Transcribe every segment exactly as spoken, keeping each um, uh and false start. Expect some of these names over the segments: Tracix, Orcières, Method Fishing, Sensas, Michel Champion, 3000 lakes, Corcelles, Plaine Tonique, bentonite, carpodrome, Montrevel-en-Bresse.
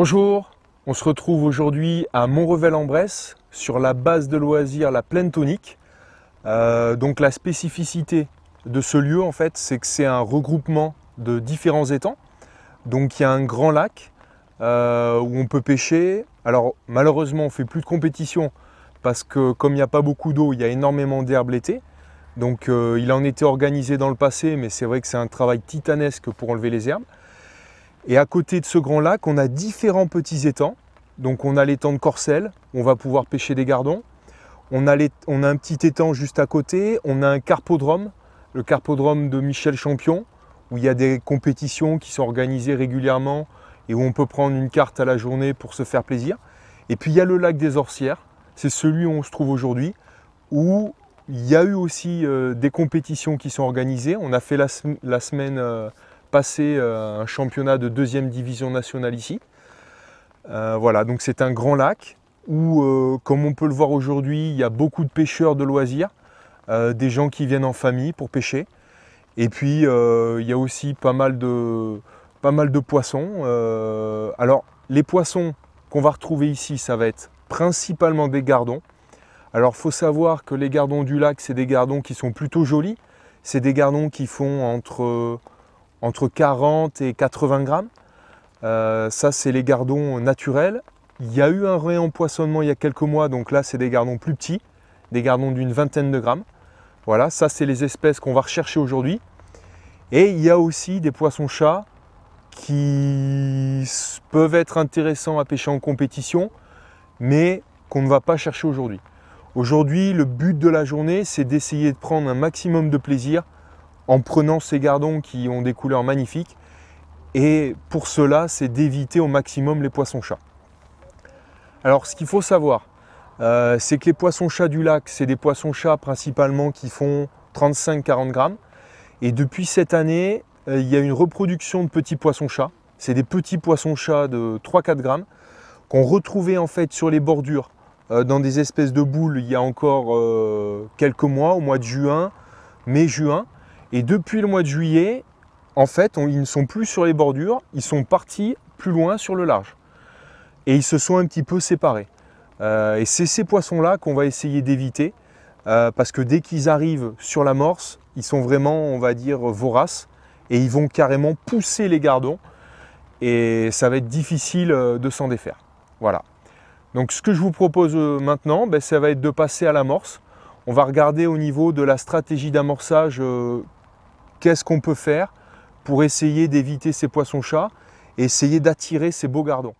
Bonjour, on se retrouve aujourd'hui à Montrevel-en-Bresse sur la base de loisirs, la Plaine Tonique. Euh, donc la spécificité de ce lieu en fait, c'est que c'est un regroupement de différents étangs. Donc il y a un grand lac euh, où on peut pêcher. Alors malheureusement on ne fait plus de compétition parce que comme il n'y a pas beaucoup d'eau, il y a énormément d'herbe l'été. Donc euh, il en était organisé dans le passé, mais c'est vrai que c'est un travail titanesque pour enlever les herbes. Et à côté de ce grand lac, on a différents petits étangs. Donc on a l'étang de Corcelles, on va pouvoir pêcher des gardons. On a, les, on a un petit étang juste à côté, on a un carpodrome, le carpodrome de Michel Champion, où il y a des compétitions qui sont organisées régulièrement et où on peut prendre une carte à la journée pour se faire plaisir. Et puis il y a le lac des Orcières, c'est celui où on se trouve aujourd'hui, où il y a eu aussi euh, des compétitions qui sont organisées. On a fait la, la semaine... Euh, passer un championnat de deuxième division nationale ici. Euh, voilà, donc c'est un grand lac où, euh, comme on peut le voir aujourd'hui, il y a beaucoup de pêcheurs de loisirs, euh, des gens qui viennent en famille pour pêcher. Et puis, euh, il y a aussi pas mal de, pas mal de poissons. Euh, alors, les poissons qu'on va retrouver ici, ça va être principalement des gardons. Alors, il faut savoir que les gardons du lac, c'est des gardons qui sont plutôt jolis. C'est des gardons qui font entre... Euh, entre quarante et quatre-vingts grammes. Euh, ça, c'est les gardons naturels. Il y a eu un réempoissonnement il y a quelques mois, donc là, c'est des gardons plus petits, des gardons d'une vingtaine de grammes. Voilà, ça, c'est les espèces qu'on va rechercher aujourd'hui. Et il y a aussi des poissons-chats qui peuvent être intéressants à pêcher en compétition, mais qu'on ne va pas chercher aujourd'hui. Aujourd'hui, le but de la journée, c'est d'essayer de prendre un maximum de plaisir en prenant ces gardons qui ont des couleurs magnifiques. Et pour cela, c'est d'éviter au maximum les poissons-chats. Alors, ce qu'il faut savoir, euh, c'est que les poissons-chats du lac, c'est des poissons-chats principalement qui font trente-cinq à quarante grammes. Et depuis cette année, euh, il y a une reproduction de petits poissons-chats. C'est des petits poissons-chats de trois à quatre grammes qu'on retrouvait en fait sur les bordures, euh, dans des espèces de boules, il y a encore euh, quelques mois, au mois de juin, mai-juin. Et depuis le mois de juillet, en fait, on, ils ne sont plus sur les bordures, ils sont partis plus loin sur le large. Et ils se sont un petit peu séparés. Euh, et c'est ces poissons-là qu'on va essayer d'éviter, euh, parce que dès qu'ils arrivent sur l'amorce, ils sont vraiment, on va dire, voraces, et ils vont carrément pousser les gardons, et ça va être difficile de s'en défaire. Voilà. Donc ce que je vous propose maintenant, ben, ça va être de passer à l'amorce. On va regarder au niveau de la stratégie d'amorçage, euh, qu'est-ce qu'on peut faire pour essayer d'éviter ces poissons-chats et essayer d'attirer ces beaux gardons.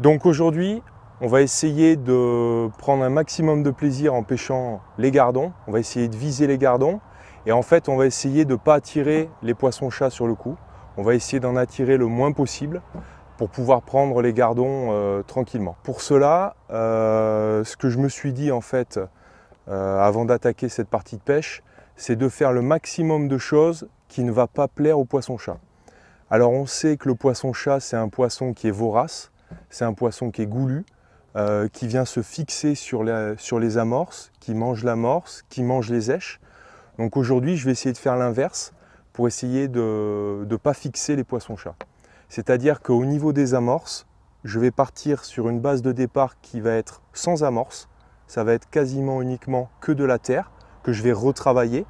Donc aujourd'hui, on va essayer de prendre un maximum de plaisir en pêchant les gardons. On va essayer de viser les gardons et en fait, on va essayer de ne pas attirer les poissons-chats sur le coup. On va essayer d'en attirer le moins possible pour pouvoir prendre les gardons euh, tranquillement. Pour cela, euh, ce que je me suis dit en fait, euh, avant d'attaquer cette partie de pêche, c'est de faire le maximum de choses qui ne va pas plaire au poisson-chat. Alors on sait que le poisson-chat, c'est un poisson qui est vorace, c'est un poisson qui est goulu, euh, qui vient se fixer sur, la, sur les amorces, qui mange l'amorce, qui mange les zèches. Donc aujourd'hui, je vais essayer de faire l'inverse pour essayer de ne pas fixer les poissons-chats. C'est-à-dire qu'au niveau des amorces, je vais partir sur une base de départ qui va être sans amorce. Ça va être quasiment uniquement que de la terre que je vais retravailler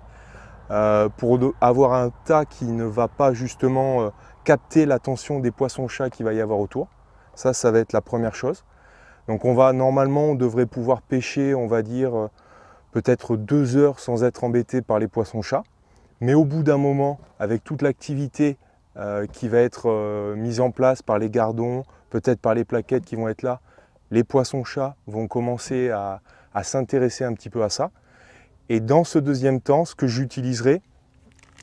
euh, pour avoir un tas qui ne va pas justement euh, capter l'attention des poissons-chats qu'il va y avoir autour. Ça, ça va être la première chose. Donc on va normalement, on devrait pouvoir pêcher, on va dire, euh, peut-être deux heures sans être embêté par les poissons-chats. Mais au bout d'un moment, avec toute l'activité euh, qui va être euh, mise en place par les gardons, peut-être par les plaquettes qui vont être là, les poissons-chats vont commencer à, à s'intéresser un petit peu à ça. Et dans ce deuxième temps, ce que j'utiliserai,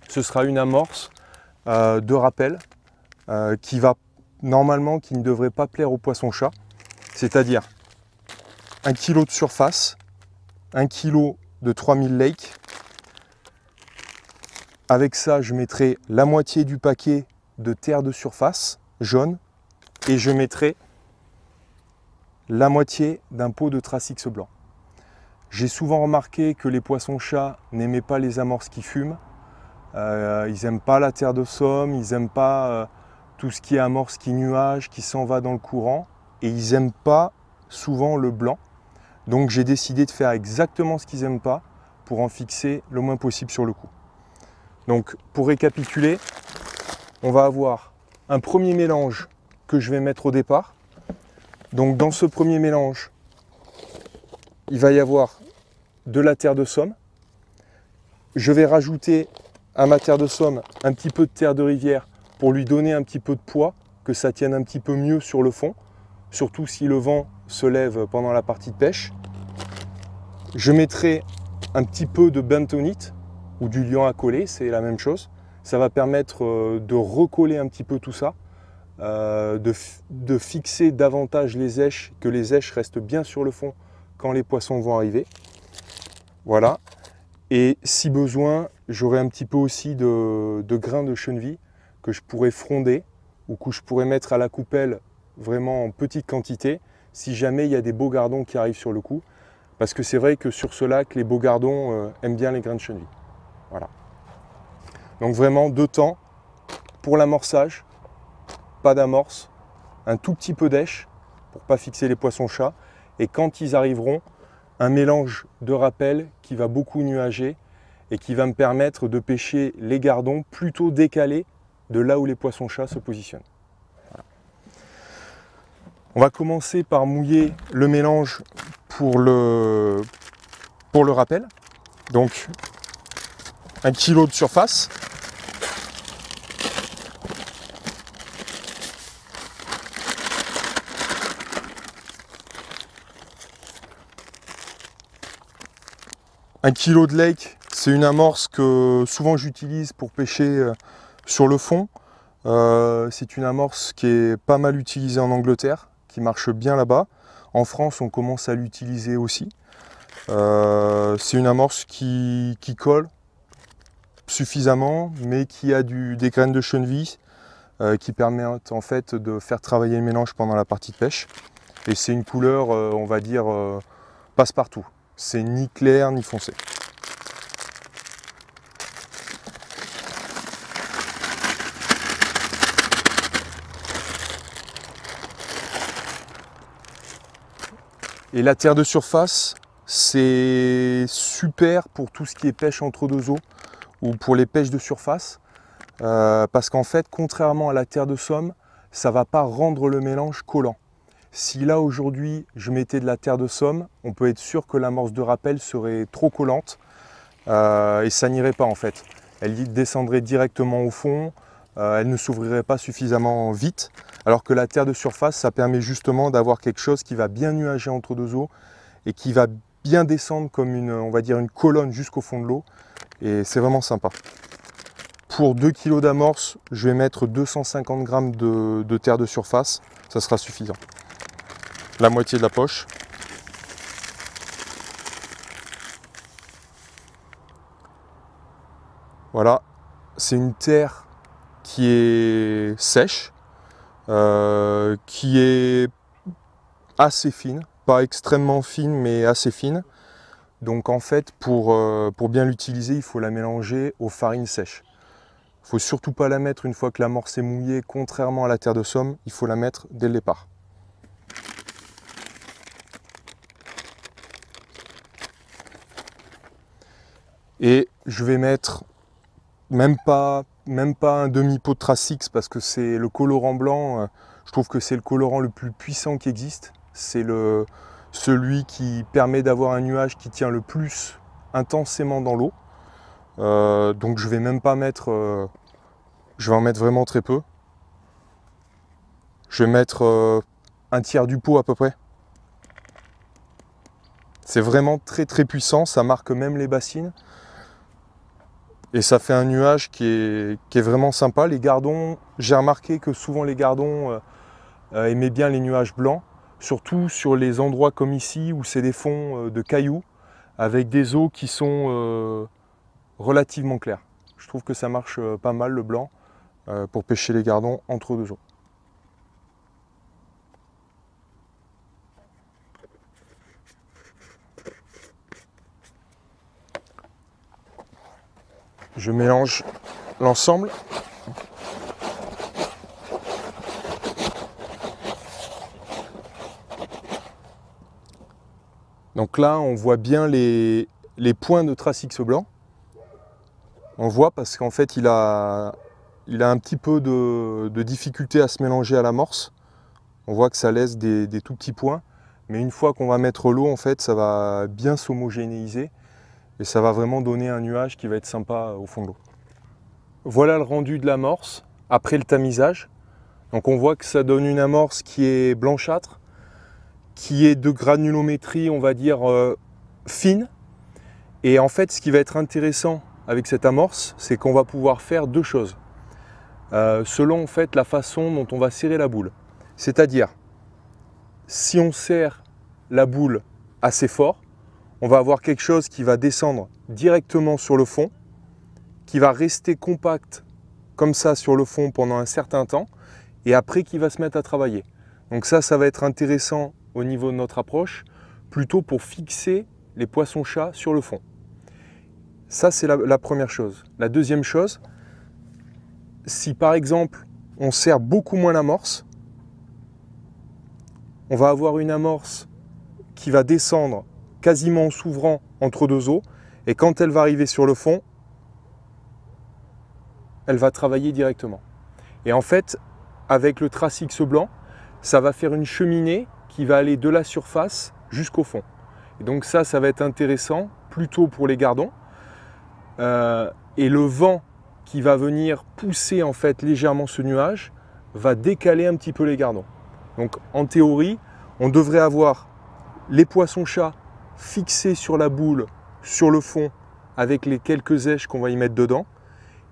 ce sera une amorce euh, de rappel euh, qui va normalement, qui ne devrait pas plaire aux poissons-chats. C'est-à-dire un kilo de surface, un kilo de trois mille lakes. Avec ça, je mettrai la moitié du paquet de terre de surface jaune et je mettrai la moitié d'un pot de Tracix blanc. J'ai souvent remarqué que les poissons-chats n'aimaient pas les amorces qui fument. Euh, ils n'aiment pas la terre de somme, ils n'aiment pas euh, tout ce qui est amorce, qui nuage, qui s'en va dans le courant, et ils n'aiment pas souvent le blanc. Donc j'ai décidé de faire exactement ce qu'ils n'aiment pas pour en fixer le moins possible sur le coup. Donc pour récapituler, on va avoir un premier mélange que je vais mettre au départ. Donc dans ce premier mélange, il va y avoir de la terre de somme. Je vais rajouter à ma terre de somme un petit peu de terre de rivière pour lui donner un petit peu de poids, que ça tienne un petit peu mieux sur le fond, surtout si le vent se lève pendant la partie de pêche. Je mettrai un petit peu de bentonite ou du liant à coller, c'est la même chose. Ça va permettre de recoller un petit peu tout ça, euh, de, de fixer davantage les eiches, que les eiches restent bien sur le fond quand les poissons vont arriver. Voilà. Et si besoin, j'aurai un petit peu aussi de, de grains de cheville que je pourrais fronder ou que je pourrais mettre à la coupelle vraiment en petite quantité si jamais il y a des beaux gardons qui arrivent sur le coup. Parce que c'est vrai que sur ce lac, les beaux gardons euh, aiment bien les grains de cheville. Voilà. Donc vraiment deux temps pour l'amorçage, pas d'amorce, un tout petit peu d'èche pour ne pas fixer les poissons-chats. Et quand ils arriveront, un mélange de rappel qui va beaucoup nuager et qui va me permettre de pêcher les gardons plutôt décalés de là où les poissons-chats se positionnent. Voilà. On va commencer par mouiller le mélange pour le, pour le rappel. Donc un kilo de surface. Un kilo de lake, c'est une amorce que souvent j'utilise pour pêcher sur le fond. Euh, c'est une amorce qui est pas mal utilisée en Angleterre, qui marche bien là-bas. En France, on commence à l'utiliser aussi. Euh, c'est une amorce qui, qui colle suffisamment, mais qui a du, des graines de cheville euh, qui permettent en fait de faire travailler le mélange pendant la partie de pêche. Et c'est une couleur, euh, on va dire, euh, passe-partout. C'est ni clair ni foncé. Et la terre de surface, c'est super pour tout ce qui est pêche entre deux eaux ou pour les pêches de surface. Euh, parce qu'en fait, contrairement à la terre de somme, ça ne va pas rendre le mélange collant. Si là aujourd'hui je mettais de la terre de somme, on peut être sûr que l'amorce de rappel serait trop collante euh, et ça n'irait pas en fait. Elle descendrait directement au fond, euh, elle ne s'ouvrirait pas suffisamment vite, alors que la terre de surface, ça permet justement d'avoir quelque chose qui va bien nuager entre deux eaux et qui va bien descendre comme une, on va dire une colonne jusqu'au fond de l'eau, et c'est vraiment sympa. Pour deux kilos d'amorce, je vais mettre deux cent cinquante grammes de, de terre de surface, ça sera suffisant. La moitié de la poche. Voilà, c'est une terre qui est sèche, euh, qui est assez fine, pas extrêmement fine mais assez fine. Donc en fait pour, euh, pour bien l'utiliser, il faut la mélanger aux farines sèches. Il ne faut surtout pas la mettre une fois que l'amorce est mouillée, contrairement à la terre de somme, il faut la mettre dès le départ. Et je vais mettre même pas, même pas un demi-pot de Tracix parce que c'est le colorant blanc, je trouve que c'est le colorant le plus puissant qui existe. C'est le, celui qui permet d'avoir un nuage qui tient le plus intensément dans l'eau. Euh, donc je vais même pas mettre, euh, je vais en mettre vraiment très peu. Je vais mettre euh, un tiers du pot à peu près. C'est vraiment très très puissant, ça marque même les bassines. Et ça fait un nuage qui est, qui est vraiment sympa. Les gardons, j'ai remarqué que souvent les gardons euh, aimaient bien les nuages blancs, surtout sur les endroits comme ici où c'est des fonds euh, de cailloux avec des eaux qui sont euh, relativement claires. Je trouve que ça marche euh, pas mal le blanc euh, pour pêcher les gardons entre deux eaux. Je mélange l'ensemble. Donc là, on voit bien les, les points de Tracix blanc. On voit parce qu'en fait, il a, il a un petit peu de, de difficulté à se mélanger à l'amorce. On voit que ça laisse des, des tout petits points. Mais une fois qu'on va mettre l'eau, en fait, ça va bien s'homogénéiser. Et ça va vraiment donner un nuage qui va être sympa au fond de l'eau. Voilà le rendu de l'amorce après le tamisage. Donc on voit que ça donne une amorce qui est blanchâtre, qui est de granulométrie, on va dire, euh, fine. Et en fait, ce qui va être intéressant avec cette amorce, c'est qu'on va pouvoir faire deux choses, euh, selon en fait la façon dont on va serrer la boule. C'est-à-dire, si on serre la boule assez fort, on va avoir quelque chose qui va descendre directement sur le fond, qui va rester compact comme ça sur le fond pendant un certain temps, et après qui va se mettre à travailler. Donc ça, ça va être intéressant au niveau de notre approche, plutôt pour fixer les poissons-chats sur le fond. Ça, c'est la, la première chose. La deuxième chose, si par exemple, on serre beaucoup moins l'amorce, on va avoir une amorce qui va descendre quasiment en s'ouvrant entre deux eaux, et quand elle va arriver sur le fond, elle va travailler directement. Et en fait, avec le Tracix blanc, ça va faire une cheminée qui va aller de la surface jusqu'au fond. Et donc ça, ça va être intéressant plutôt pour les gardons. Euh, et le vent qui va venir pousser en fait légèrement ce nuage va décaler un petit peu les gardons. Donc en théorie, on devrait avoir les poissons-chats fixés sur la boule, sur le fond, avec les quelques eiches qu'on va y mettre dedans.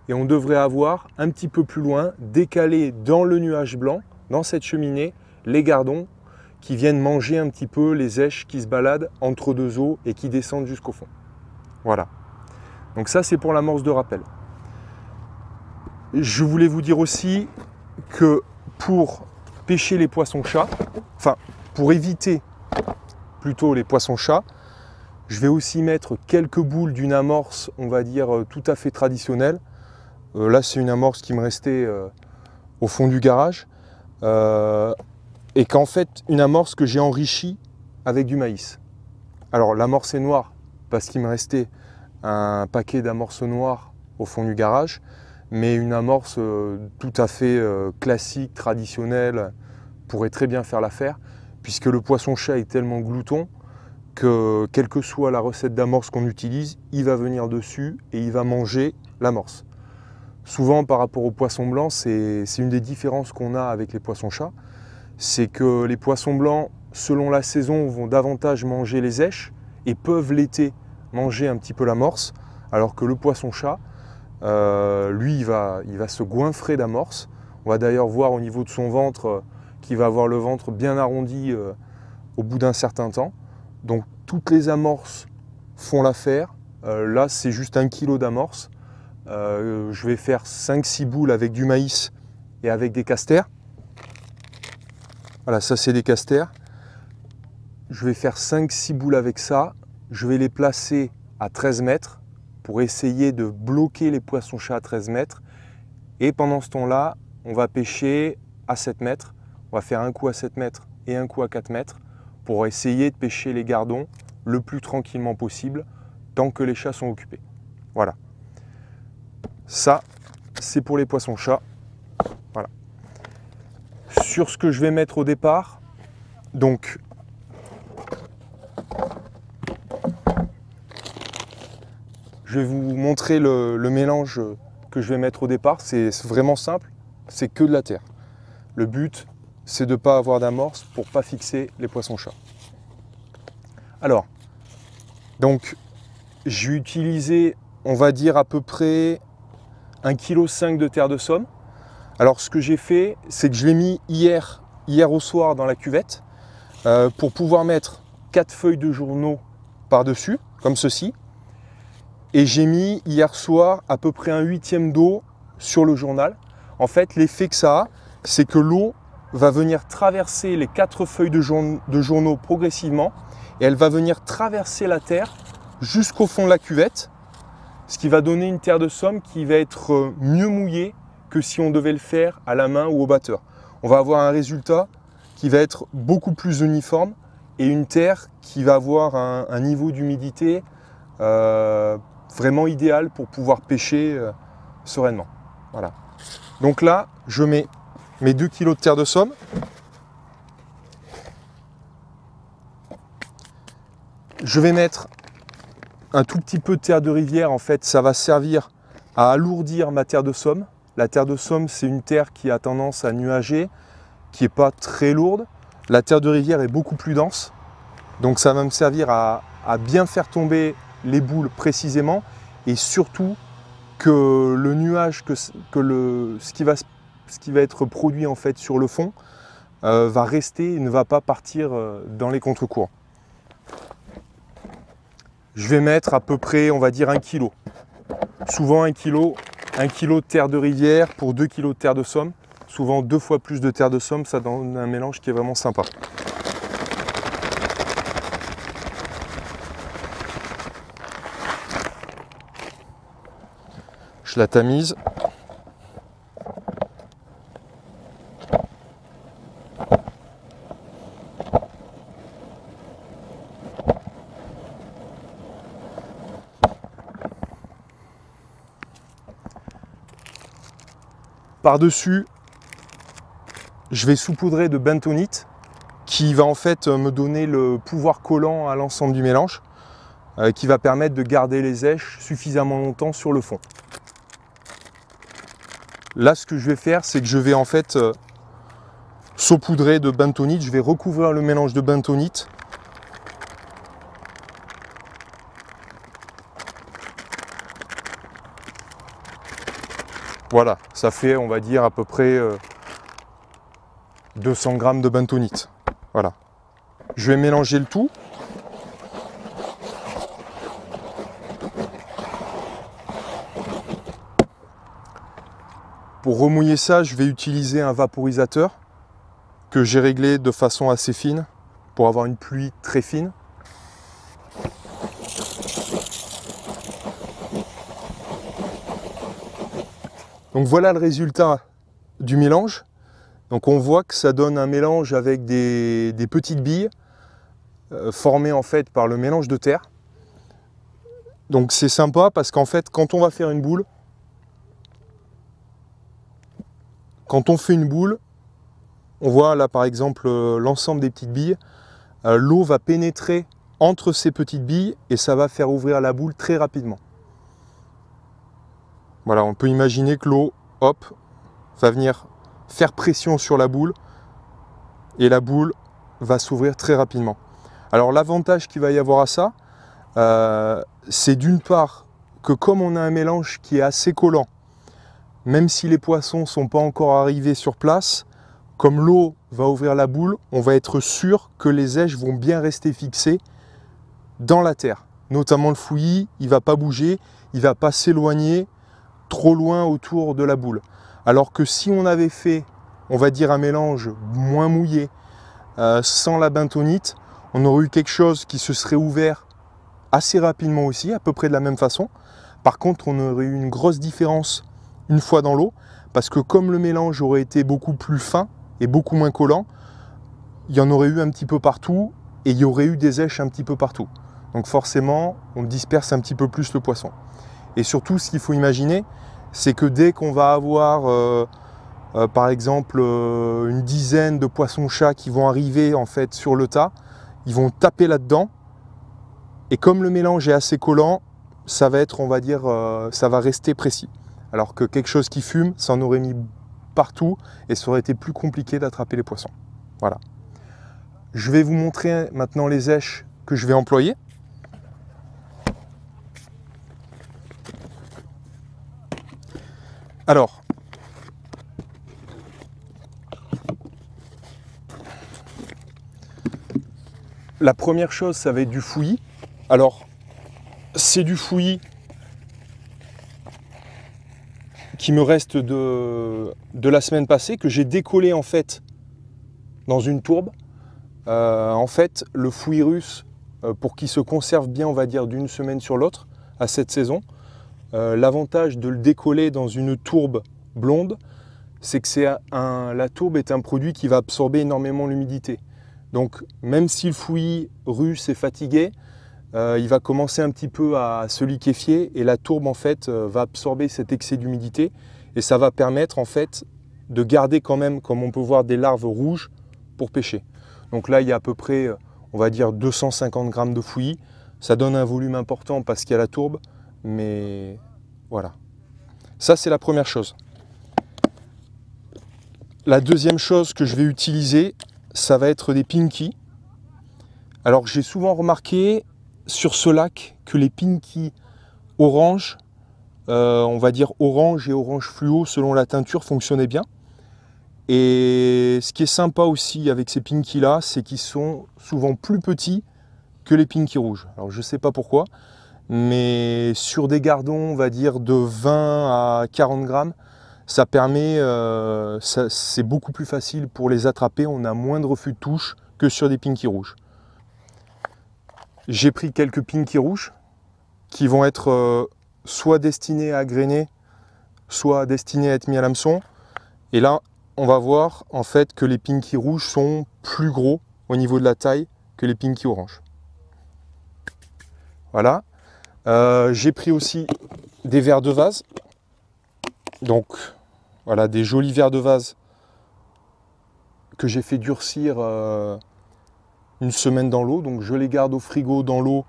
Et on devrait avoir un petit peu plus loin, décalé dans le nuage blanc, dans cette cheminée, les gardons qui viennent manger un petit peu les eiches qui se baladent entre deux eaux et qui descendent jusqu'au fond. Voilà. Donc ça, c'est pour l'amorce de rappel. Je voulais vous dire aussi que pour pêcher les poissons-chats, enfin, pour éviter plutôt les poissons-chats, je vais aussi mettre quelques boules d'une amorce, on va dire, tout à fait traditionnelle. Euh, là, c'est une amorce qui me restait euh, au fond du garage. Euh, et qu'en fait, une amorce que j'ai enrichie avec du maïs. Alors, l'amorce est noire parce qu'il me restait un paquet d'amorces noires au fond du garage, mais une amorce euh, tout à fait euh, classique, traditionnelle, pourrait très bien faire l'affaire, puisque le poisson-chat est tellement glouton que, quelle que soit la recette d'amorce qu'on utilise, il va venir dessus et il va manger l'amorce. Souvent, par rapport aux poissons blancs, c'est une des différences qu'on a avec les poissons-chats, c'est que les poissons blancs, selon la saison, vont davantage manger les eiches et peuvent l'été manger un petit peu l'amorce, alors que le poisson-chat, euh, lui, il va, il va se goinfrer d'amorce. On va d'ailleurs voir au niveau de son ventre euh, qu'il va avoir le ventre bien arrondi euh, au bout d'un certain temps. Donc, toutes les amorces font l'affaire. Euh, là, c'est juste un kilo d'amorce. Euh, je vais faire cinq six boules avec du maïs et avec des casters. Voilà, ça c'est des casters. Je vais faire cinq six boules avec ça. Je vais les placer à treize mètres pour essayer de bloquer les poissons-chats à treize mètres. Et pendant ce temps-là, on va pêcher à sept mètres. On va faire un coup à sept mètres et un coup à quatre mètres pour essayer de pêcher les gardons le plus tranquillement possible tant que les chats sont occupés. Voilà. Ça, c'est pour les poissons-chats. Voilà. Sur ce que je vais mettre au départ, donc je vais vous montrer le, le mélange que je vais mettre au départ. C'est vraiment simple, c'est que de la terre. Le but, c'est de ne pas avoir d'amorce pour ne pas fixer les poissons-chats. Alors, donc, j'ai utilisé, on va dire à peu près un virgule cinq kilos de terre de somme. Alors ce que j'ai fait, c'est que je l'ai mis hier, hier au soir dans la cuvette euh, pour pouvoir mettre quatre feuilles de journaux par-dessus, comme ceci. Et j'ai mis hier soir à peu près un huitième d'eau sur le journal. En fait, l'effet que ça a, c'est que l'eau va venir traverser les quatre feuilles de, jour de journaux progressivement et elle va venir traverser la terre jusqu'au fond de la cuvette. Ce qui va donner une terre de somme qui va être mieux mouillée que si on devait le faire à la main ou au batteur. On va avoir un résultat qui va être beaucoup plus uniforme et une terre qui va avoir un, un niveau d'humidité euh, vraiment idéal pour pouvoir pêcher euh, sereinement. Voilà. Donc là, je mets mes deux kilos de terre de somme. Je vais mettre un tout petit peu de terre de rivière. En fait, ça va servir à alourdir ma terre de somme. La terre de somme, c'est une terre qui a tendance à nuager, qui n'est pas très lourde. La terre de rivière est beaucoup plus dense. Donc ça va me servir à, à bien faire tomber les boules précisément, et surtout que le nuage, que, que le, ce, qui va, ce qui va être produit en fait sur le fond euh, va rester et ne va pas partir dans les contre-courants. Je vais mettre à peu près, on va dire, un kilo. Souvent un kilo, un kilo de terre de rivière pour deux kilos de terre de somme. Souvent deux fois plus de terre de somme, ça donne un mélange qui est vraiment sympa. Je la tamise. Par-dessus, je vais saupoudrer de bentonite qui va en fait me donner le pouvoir collant à l'ensemble du mélange, euh, qui va permettre de garder les èches suffisamment longtemps sur le fond. Là, ce que je vais faire, c'est que je vais en fait euh, saupoudrer de bentonite. Je vais recouvrir le mélange de bentonite. Voilà, ça fait, on va dire, à peu près euh, deux cents grammes de bentonite. Voilà. Je vais mélanger le tout. Pour remouiller ça, je vais utiliser un vaporisateur que j'ai réglé de façon assez fine pour avoir une pluie très fine. Donc voilà le résultat du mélange. Donc on voit que ça donne un mélange avec des, des petites billes euh, formées en fait par le mélange de terre. Donc c'est sympa parce qu'en fait quand on va faire une boule, quand on fait une boule, on voit là par exemple euh, l'ensemble des petites billes, euh, l'eau va pénétrer entre ces petites billes et ça va faire ouvrir la boule très rapidement. Voilà, on peut imaginer que l'eau, hop, va venir faire pression sur la boule et la boule va s'ouvrir très rapidement. Alors l'avantage qu'il va y avoir à ça, euh, c'est d'une part que comme on a un mélange qui est assez collant, même si les poissons ne sont pas encore arrivés sur place, comme l'eau va ouvrir la boule, on va être sûr que les èches vont bien rester fixées dans la terre. Notamment le fouillis, il ne va pas bouger, il ne va pas s'éloigner trop loin autour de la boule. Alors que si on avait fait, on va dire, un mélange moins mouillé, euh, sans la bentonite, on aurait eu quelque chose qui se serait ouvert assez rapidement aussi, à peu près de la même façon. Par contre, on aurait eu une grosse différence une fois dans l'eau, parce que comme le mélange aurait été beaucoup plus fin et beaucoup moins collant, il y en aurait eu un petit peu partout et il y aurait eu des èches un petit peu partout. Donc forcément, on disperse un petit peu plus le poisson. Et surtout, ce qu'il faut imaginer, c'est que dès qu'on va avoir, euh, euh, par exemple, euh, une dizaine de poissons-chats qui vont arriver en fait sur le tas, ils vont taper là-dedans. Et comme le mélange est assez collant, ça va être, on va dire, euh, ça va rester précis. Alors que quelque chose qui fume, ça en aurait mis partout et ça aurait été plus compliqué d'attraper les poissons. Voilà. Je vais vous montrer maintenant les èches que je vais employer. Alors, la première chose, ça va être du fouillis. Alors, c'est du fouillis qui me reste de, de la semaine passée, que j'ai décollé en fait dans une tourbe. Euh, en fait, le fouillis russe, pour qu'il se conserve bien, on va dire, d'une semaine sur l'autre, à cette saison, Euh, l'avantage de le décoller dans une tourbe blonde, c'est que c'est un, la tourbe est un produit qui va absorber énormément l'humidité. Donc même si le fouillis russe est fatigué, euh, il va commencer un petit peu à se liquéfier et la tourbe en fait euh, va absorber cet excès d'humidité et ça va permettre en fait de garder quand même, comme on peut voir, des larves rouges pour pêcher. Donc là il y a à peu près, on va dire deux cent cinquante grammes de fouillis. Ça donne un volume important parce qu'il y a la tourbe, mais voilà. Ça c'est la première chose. La deuxième chose que je vais utiliser, ça va être des pinkies. Alors j'ai souvent remarqué sur ce lac que les pinkies orange, euh, on va dire orange et orange fluo selon la teinture, fonctionnaient bien. Et ce qui est sympa aussi avec ces pinkies là, c'est qu'ils sont souvent plus petits que les pinkies rouges. Alors je ne sais pas pourquoi, mais sur des gardons, on va dire de vingt à quarante grammes, ça permet, euh, c'est beaucoup plus facile pour les attraper, on a moins de refus de touche que sur des pinkies rouges. J'ai pris quelques pinkies rouges qui vont être euh, soit destinés à grainer, soit destinés à être mis à l'hameçon. Et là, on va voir en fait que les pinkies rouges sont plus gros au niveau de la taille que les pinkies oranges. Voilà. Euh, j'ai pris aussi des verres de vase. Donc voilà, des jolis verres de vase que j'ai fait durcir euh, une semaine dans l'eau. Donc je les garde au frigo dans l'eau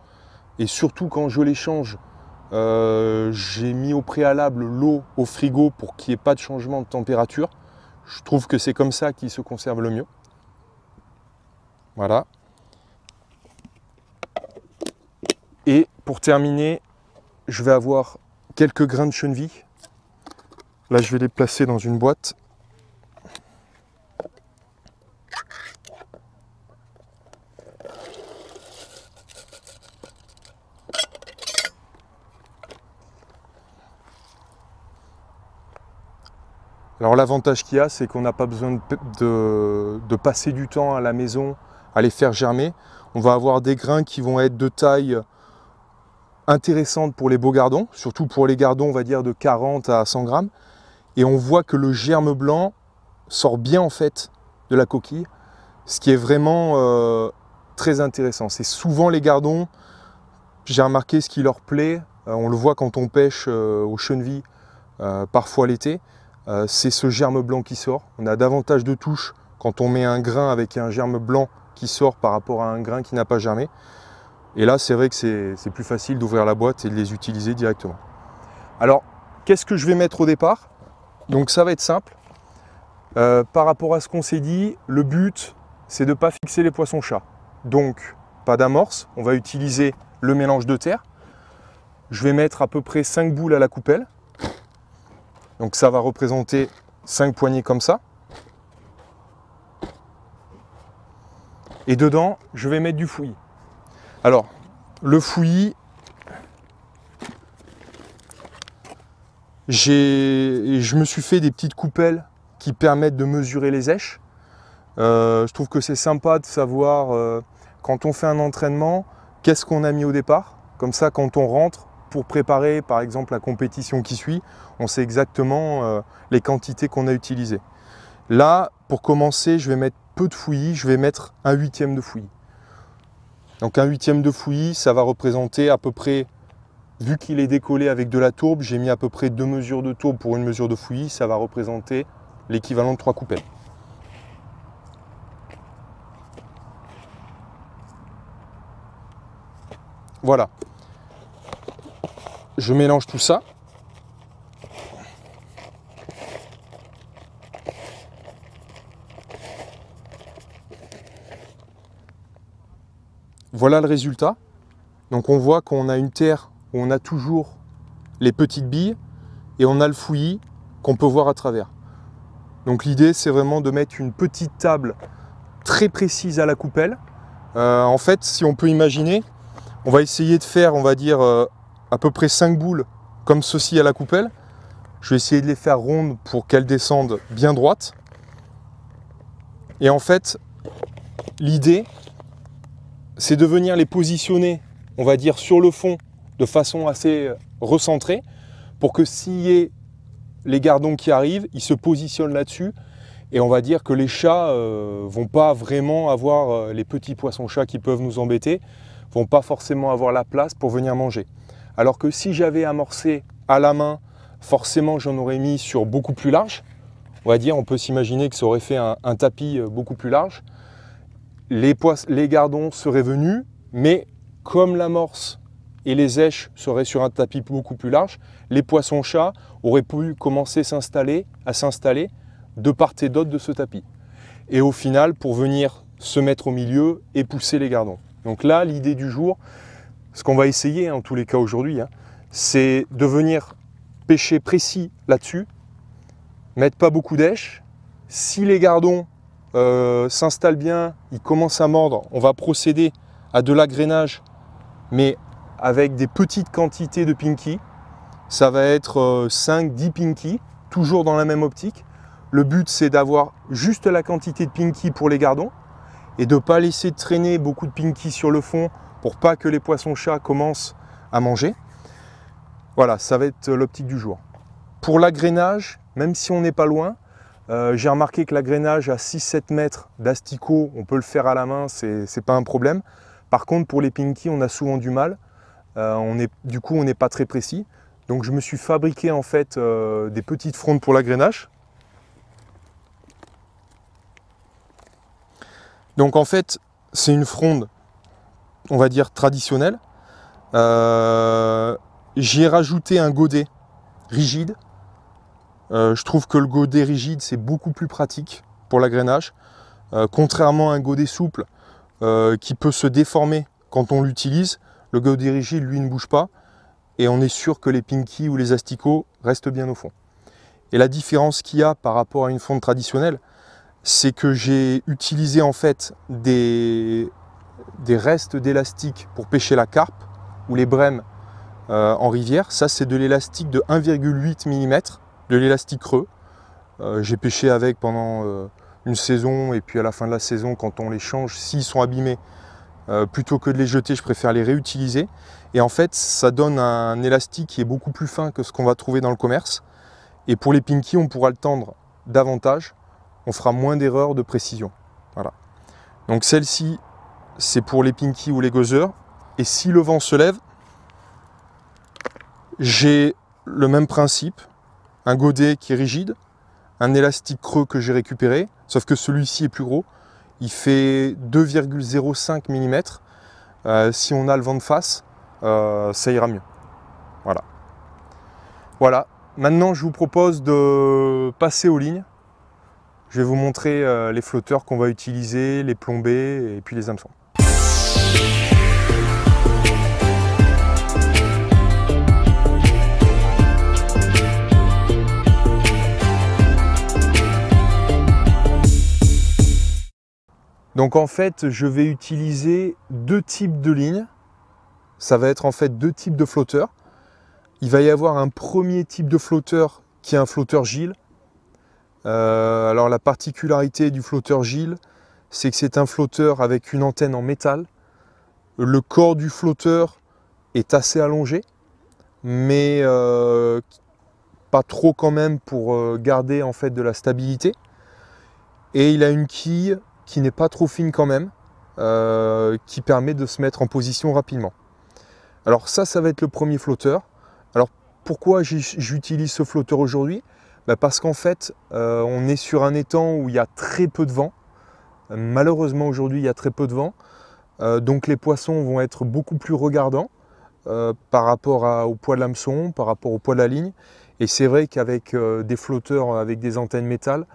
et surtout quand je les change, euh, j'ai mis au préalable l'eau au frigo pour qu'il n'y ait pas de changement de température. Je trouve que c'est comme ça qu'ils se conservent le mieux. Voilà. Et pour terminer, je vais avoir quelques grains de chènevis. Là, je vais les placer dans une boîte. Alors l'avantage qu'il y a, c'est qu'on n'a pas besoin de, de, de passer du temps à la maison à les faire germer. On va avoir des grains qui vont être de taille intéressante pour les beaux gardons, surtout pour les gardons, on va dire, de quarante à cent grammes. Et on voit que le germe blanc sort bien en fait de la coquille, ce qui est vraiment euh, très intéressant. C'est souvent les gardons, j'ai remarqué ce qui leur plaît, euh, on le voit quand on pêche euh, au chenevis, euh, parfois l'été, euh, c'est ce germe blanc qui sort. On a davantage de touches quand on met un grain avec un germe blanc qui sort par rapport à un grain qui n'a pas germé. Et là, c'est vrai que c'est plus facile d'ouvrir la boîte et de les utiliser directement. Alors, qu'est-ce que je vais mettre au départ ? Donc ça va être simple. Euh, par rapport à ce qu'on s'est dit, le but, c'est de ne pas fixer les poissons-chats. Donc, pas d'amorce, on va utiliser le mélange de terre. Je vais mettre à peu près cinq boules à la coupelle. Donc ça va représenter cinq poignées comme ça. Et dedans, je vais mettre du fouillis. Alors, le fouillis, je me suis fait des petites coupelles qui permettent de mesurer les èches. Euh, je trouve que c'est sympa de savoir, euh, quand on fait un entraînement, qu'est-ce qu'on a mis au départ. Comme ça, quand on rentre, pour préparer par exemple la compétition qui suit, on sait exactement euh, les quantités qu'on a utilisées. Là, pour commencer, je vais mettre peu de fouillis, je vais mettre un huitième de fouillis. Donc un huitième de fouillis, ça va représenter à peu près, vu qu'il est décollé avec de la tourbe, j'ai mis à peu près deux mesures de tourbe pour une mesure de fouillis, ça va représenter l'équivalent de trois coupelles. Voilà. Je mélange tout ça. Voilà le résultat. Donc on voit qu'on a une terre où on a toujours les petites billes et on a le fouillis qu'on peut voir à travers. Donc l'idée, c'est vraiment de mettre une petite table très précise à la coupelle. Euh, en fait, si on peut imaginer, on va essayer de faire, on va dire, euh, à peu près cinq boules comme ceci à la coupelle. Je vais essayer de les faire rondes pour qu'elles descendent bien droites. Et en fait, l'idée, c'est de venir les positionner, on va dire, sur le fond de façon assez recentrée pour que s'il y ait les gardons qui arrivent, ils se positionnent là-dessus Et on va dire que les chats euh, vont pas vraiment avoir, euh, les petits poissons-chats qui peuvent nous embêter, vont pas forcément avoir la place pour venir manger. Alors que si j'avais amorcé à la main, forcément j'en aurais mis sur beaucoup plus large. On va dire, on peut s'imaginer que ça aurait fait un, un tapis beaucoup plus large. Les, les gardons seraient venus, mais comme l'amorce et les èches seraient sur un tapis beaucoup plus large, les poissons-chats auraient pu commencer s'installer, à s'installer de part et d'autre de ce tapis. Et au final, pour venir se mettre au milieu et pousser les gardons. Donc là, l'idée du jour, ce qu'on va essayer en tous les cas aujourd'hui, hein, c'est de venir pêcher précis là-dessus, mettre pas beaucoup d'èches. Si les gardons euh, s'installent bien, ils commencent à mordre, on va procéder à de l'agrainage, mais avec des petites quantités de pinky. Ça va être euh, cinq dix pinky, toujours dans la même optique. Le but, c'est d'avoir juste la quantité de pinky pour les gardons et de ne pas laisser traîner beaucoup de pinky sur le fond pour pas que les poissons-chats commencent à manger. Voilà, ça va être l'optique du jour. Pour l'agrainage, même si on n'est pas loin, euh, j'ai remarqué que l'agrainage à six sept mètres d'asticot, on peut le faire à la main, c'est pas un problème. Par contre, pour les pinky, on a souvent du mal. Euh, on est, du coup, on n'est pas très précis. Donc, je me suis fabriqué en fait euh, des petites frondes pour l'agrainage. Donc, en fait, c'est une fronde, on va dire, traditionnelle. Euh, J'y ai rajouté un godet rigide. Euh, je trouve que le godet rigide, c'est beaucoup plus pratique pour l'agrainage. Euh, contrairement à un godet souple euh, qui peut se déformer quand on l'utilise, le godet rigide, lui, ne bouge pas. Et on est sûr que les pinkies ou les asticots restent bien au fond. Et la différence qu'il y a par rapport à une fronde traditionnelle, c'est que j'ai utilisé en fait des, des restes d'élastique pour pêcher la carpe ou les brèmes euh, en rivière. Ça, c'est de l'élastique de un virgule huit millimètres. De l'élastique creux. Euh, j'ai pêché avec pendant euh, une saison, et puis à la fin de la saison, quand on les change, s'ils sont abîmés, euh, plutôt que de les jeter, je préfère les réutiliser. Et en fait, ça donne un élastique qui est beaucoup plus fin que ce qu'on va trouver dans le commerce. Et pour les pinkies, on pourra le tendre davantage, on fera moins d'erreurs de précision. Voilà. Donc celle-ci, c'est pour les pinkies ou les gozeurs. Et si le vent se lève, j'ai le même principe. Un godet qui est rigide, un élastique creux que j'ai récupéré, sauf que celui-ci est plus gros, il fait deux virgule zéro cinq millimètres. Euh, si on a le vent de face, euh, ça ira mieux. Voilà. Voilà, maintenant je vous propose de passer aux lignes. Je vais vous montrer euh, les flotteurs qu'on va utiliser, les plombés et puis les hameçons. Donc en fait, je vais utiliser deux types de lignes. Ça va être en fait deux types de flotteurs. Il va y avoir un premier type de flotteur qui est un flotteur gile. Euh, alors la particularité du flotteur gile, c'est que c'est un flotteur avec une antenne en métal. Le corps du flotteur est assez allongé, mais euh, pas trop quand même pour garder en fait de la stabilité. Et il a une quille qui n'est pas trop fine quand même, euh, qui permet de se mettre en position rapidement. Alors ça, ça va être le premier flotteur. Alors pourquoi j'utilise ce flotteur aujourd'hui? Bah parce qu'en fait, euh, on est sur un étang où il y a très peu de vent. Malheureusement aujourd'hui, il y a très peu de vent. Euh, donc les poissons vont être beaucoup plus regardants euh, par rapport à, au poids de l'hameçon, par rapport au poids de la ligne. Et c'est vrai qu'avec euh, des flotteurs avec des antennes métal,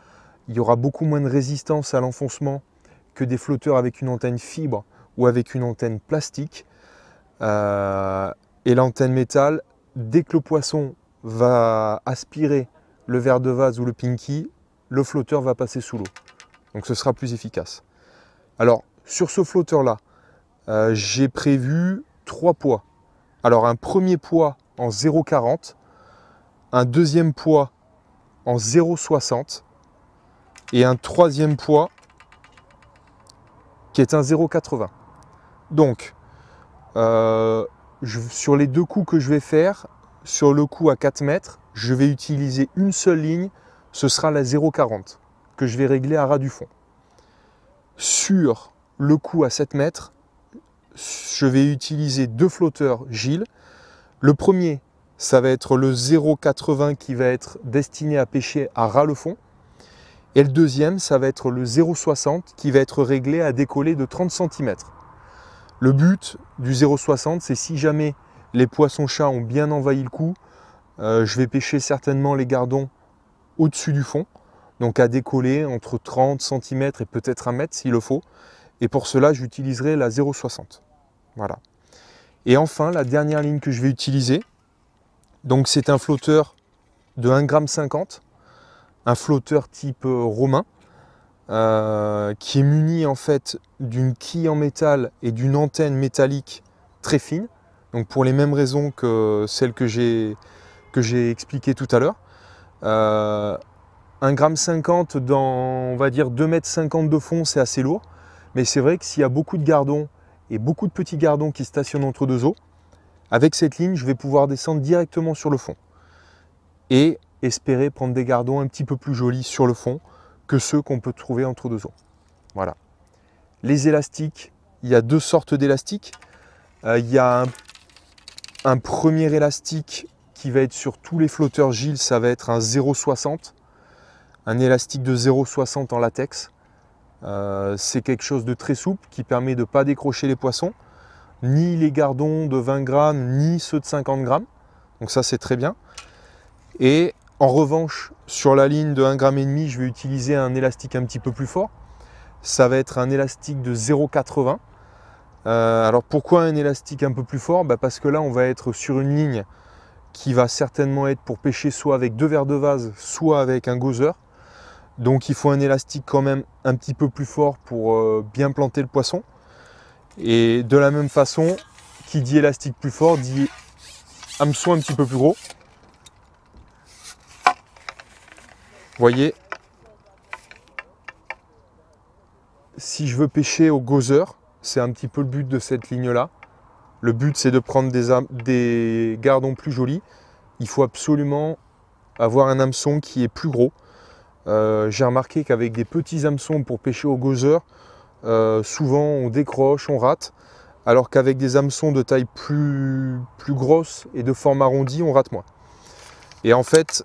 il y aura beaucoup moins de résistance à l'enfoncement que des flotteurs avec une antenne fibre ou avec une antenne plastique. Euh, et l'antenne métal, dès que le poisson va aspirer le verre de vase ou le pinky, le flotteur va passer sous l'eau. Donc ce sera plus efficace. Alors sur ce flotteur-là, euh, j'ai prévu trois poids. Alors un premier poids en zéro virgule quarante, un deuxième poids en zéro virgule soixante, et un troisième poids qui est un zéro virgule quatre-vingts. Donc, euh, je, sur les deux coups que je vais faire, sur le coup à quatre mètres, je vais utiliser une seule ligne, ce sera la zéro virgule quarante. que je vais régler à ras du fond. Sur le coup à sept mètres, je vais utiliser deux flotteurs Gilles. Le premier, ça va être le zéro quatre-vingts qui va être destiné à pêcher à ras le fond. Et le deuxième, ça va être le zéro soixante qui va être réglé à décoller de trente centimètres. Le but du zéro soixante, c'est si jamais les poissons-chats ont bien envahi le coup, euh, je vais pêcher certainement les gardons au-dessus du fond, donc à décoller entre trente centimètres et peut-être un mètre s'il le faut. Et pour cela, j'utiliserai la zéro soixante. Voilà. Et enfin, la dernière ligne que je vais utiliser, donc c'est un flotteur de un virgule cinquante grammes, un flotteur type romain, euh, qui est muni en fait d'une quille en métal et d'une antenne métallique très fine, donc pour les mêmes raisons que celles que j'ai que j'ai expliquées tout à l'heure. Euh, un virgule cinquante grammes dans, on va dire, deux mètres cinquante de fond, c'est assez lourd, mais c'est vrai que s'il y a beaucoup de gardons et beaucoup de petits gardons qui stationnent entre deux eaux, avec cette ligne, je vais pouvoir descendre directement sur le fond et espérer prendre des gardons un petit peu plus jolis sur le fond que ceux qu'on peut trouver entre deux eaux. Voilà. Les élastiques, il y a deux sortes d'élastiques. Euh, il y a un, un premier élastique qui va être sur tous les flotteurs Gilles, ça va être un zéro soixante, un élastique de zéro soixante en latex. Euh, c'est quelque chose de très souple qui permet de ne pas décrocher les poissons, ni les gardons de vingt grammes, ni ceux de cinquante grammes. Donc ça, c'est très bien. Et en revanche, sur la ligne de un virgule cinq gramme, je vais utiliser un élastique un petit peu plus fort. Ça va être un élastique de zéro quatre-vingts. Euh, alors pourquoi un élastique un peu plus fort? Bah parce que là, on va être sur une ligne qui va certainement être pour pêcher soit avec deux verres de vase, soit avec un gauzer. Donc il faut un élastique quand même un petit peu plus fort pour euh, bien planter le poisson. Et de la même façon, qui dit élastique plus fort, dit hameçon un petit peu plus gros. Vous voyez, si je veux pêcher au gauzer, c'est un petit peu le but de cette ligne-là. Le but, c'est de prendre des, des gardons plus jolis. Il faut absolument avoir un hameçon qui est plus gros. Euh, j'ai remarqué qu'avec des petits hameçons pour pêcher au gauzer, euh, souvent on décroche, on rate. Alors qu'avec des hameçons de taille plus, plus grosse et de forme arrondie, on rate moins. Et en fait...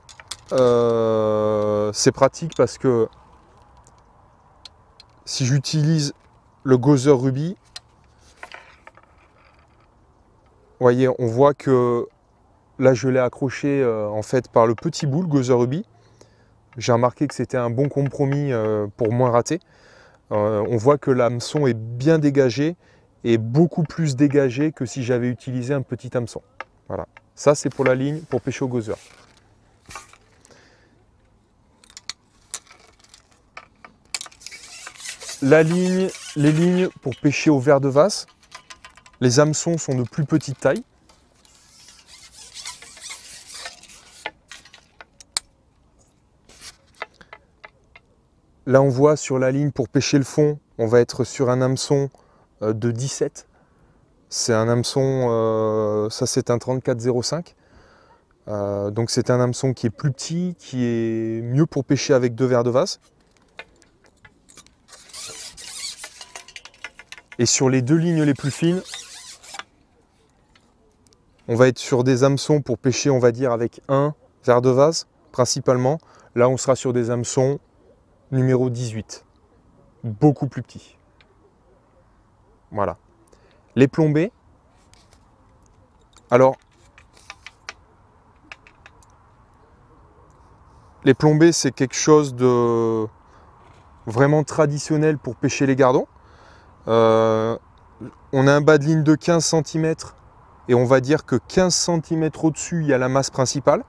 Euh, c'est pratique parce que si j'utilise le gauzer rubis, voyez, on voit que là je l'ai accroché euh, en fait par le petit bout, le gauzer rubis. J'ai remarqué que c'était un bon compromis euh, pour moins rater. Euh, on voit que l'hameçon est bien dégagé et beaucoup plus dégagé que si j'avais utilisé un petit hameçon. Voilà, ça c'est pour la ligne pour pêcher au gauzer. La ligne, les lignes pour pêcher au verre de vase, les hameçons sont de plus petite taille. Là, on voit sur la ligne pour pêcher le fond, on va être sur un hameçon de dix-sept. C'est un hameçon, euh, ça c'est un trente-quatre zéro cinq. Euh, donc c'est un hameçon qui est plus petit, qui est mieux pour pêcher avec deux verres de vase. Et sur les deux lignes les plus fines, on va être sur des hameçons pour pêcher, on va dire, avec un verre de vase, principalement. Là, on sera sur des hameçons numéro dix-huit, beaucoup plus petits. Voilà. Les plombés. Alors, les plombés, c'est quelque chose de vraiment traditionnel pour pêcher les gardons. Euh, on a un bas de ligne de quinze centimètres et on va dire que quinze centimètres au-dessus, il y a la masse principale.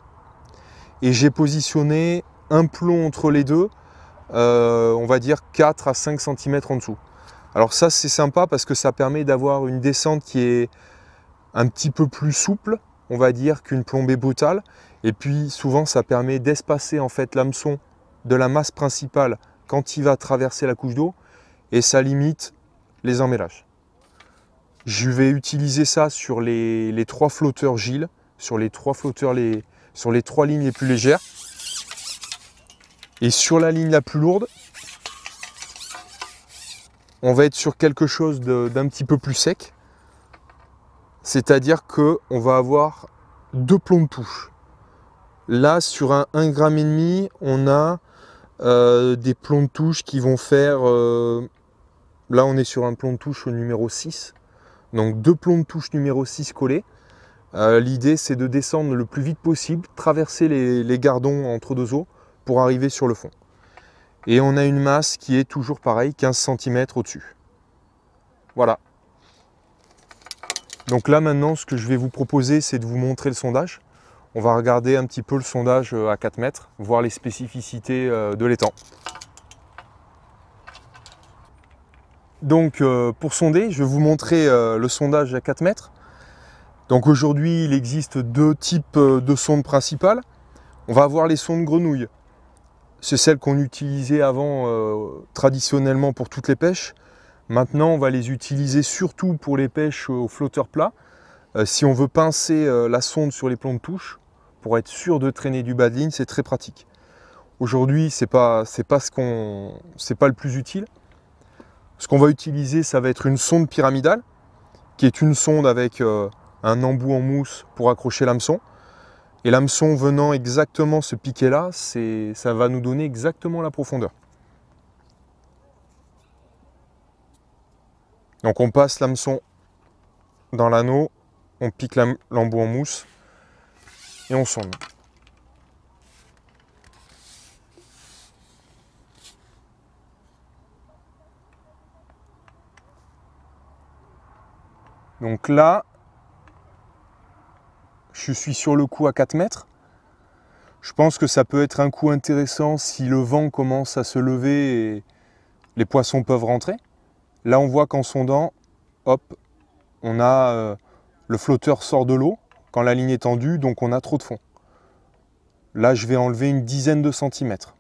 Et j'ai positionné un plomb entre les deux, euh, on va dire quatre à cinq centimètres en dessous. Alors ça, c'est sympa parce que ça permet d'avoir une descente qui est un petit peu plus souple, on va dire, qu'une plombée brutale. Et puis souvent, ça permet d'espacer en fait l'hameçon de la masse principale quand il va traverser la couche d'eau et ça limite les emmêlages. Je vais utiliser ça sur les, les trois flotteurs Gilles, sur les trois flotteurs les, sur les trois lignes les plus légères. Et sur la ligne la plus lourde, on va être sur quelque chose d'un petit peu plus sec. C'est-à-dire qu'on va avoir deux plombs de touche. Là, sur un un gramme et demi, on a euh, des plombs de touche qui vont faire... Euh, là, on est sur un plomb de touche au numéro six. Donc, deux plombs de touche numéro six collés. Euh, L'idée, c'est de descendre le plus vite possible, traverser les, les gardons entre deux eaux pour arriver sur le fond. Et on a une masse qui est toujours pareil, quinze centimètres au-dessus. Voilà. Donc là maintenant, ce que je vais vous proposer, c'est de vous montrer le sondage. On va regarder un petit peu le sondage à quatre mètres, voir les spécificités de l'étang. Donc pour sonder, je vais vous montrer le sondage à quatre mètres. Donc aujourd'hui, il existe deux types de sondes principales. On va avoir les sondes grenouilles. C'est celle qu'on utilisait avant euh, traditionnellement pour toutes les pêches. Maintenant, on va les utiliser surtout pour les pêches au flotteur plat. Euh, si on veut pincer euh, la sonde sur les plombs de touche, pour être sûr de traîner du bas de ligne, c'est très pratique. Aujourd'hui, c'est pas, c'est pas ce qu'on, c'est pas le plus utile. Ce qu'on va utiliser, ça va être une sonde pyramidale, qui est une sonde avec euh, un embout en mousse pour accrocher l'hameçon. Et l'hameçon venant exactement se piquer là, ça va nous donner exactement la profondeur. Donc on passe l'hameçon dans l'anneau, on pique l'embout en mousse et on sonde. Donc là, je suis sur le coup à quatre mètres. Je pense que ça peut être un coup intéressant si le vent commence à se lever et les poissons peuvent rentrer. Là, on voit qu'en sondant, hop, on a euh, le flotteur sort de l'eau quand la ligne est tendue, donc on a trop de fond. Là, je vais enlever une dizaine de centimètres.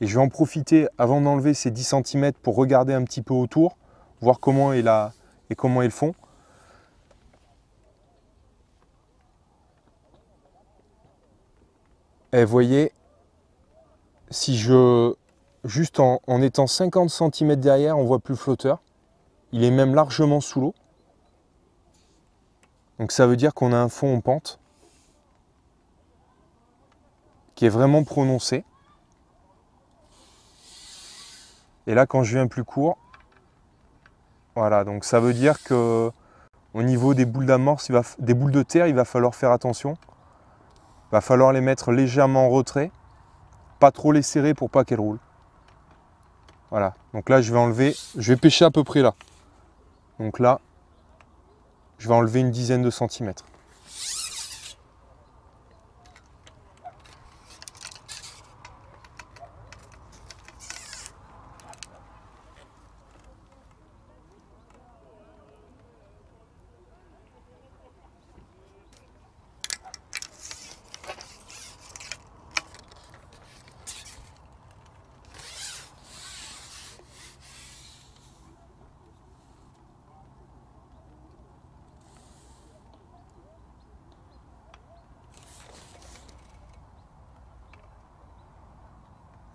Et je vais en profiter avant d'enlever ces dix centimètres pour regarder un petit peu autour, voir comment est la, et comment est le fond. Et vous voyez, si je, juste en, en étant cinquante centimètres derrière, on ne voit plus le flotteur. Il est même largement sous l'eau. Donc ça veut dire qu'on a un fond en pente qui est vraiment prononcé. Et là, quand je viens plus court, voilà, donc ça veut dire que au niveau des boules d'amorce, il va, des boules de terre, il va falloir faire attention. Il va falloir les mettre légèrement en retrait, pas trop les serrer pour pas qu'elles roulent. Voilà, donc là je vais enlever, je vais pêcher à peu près là. Donc là, je vais enlever une dizaine de centimètres.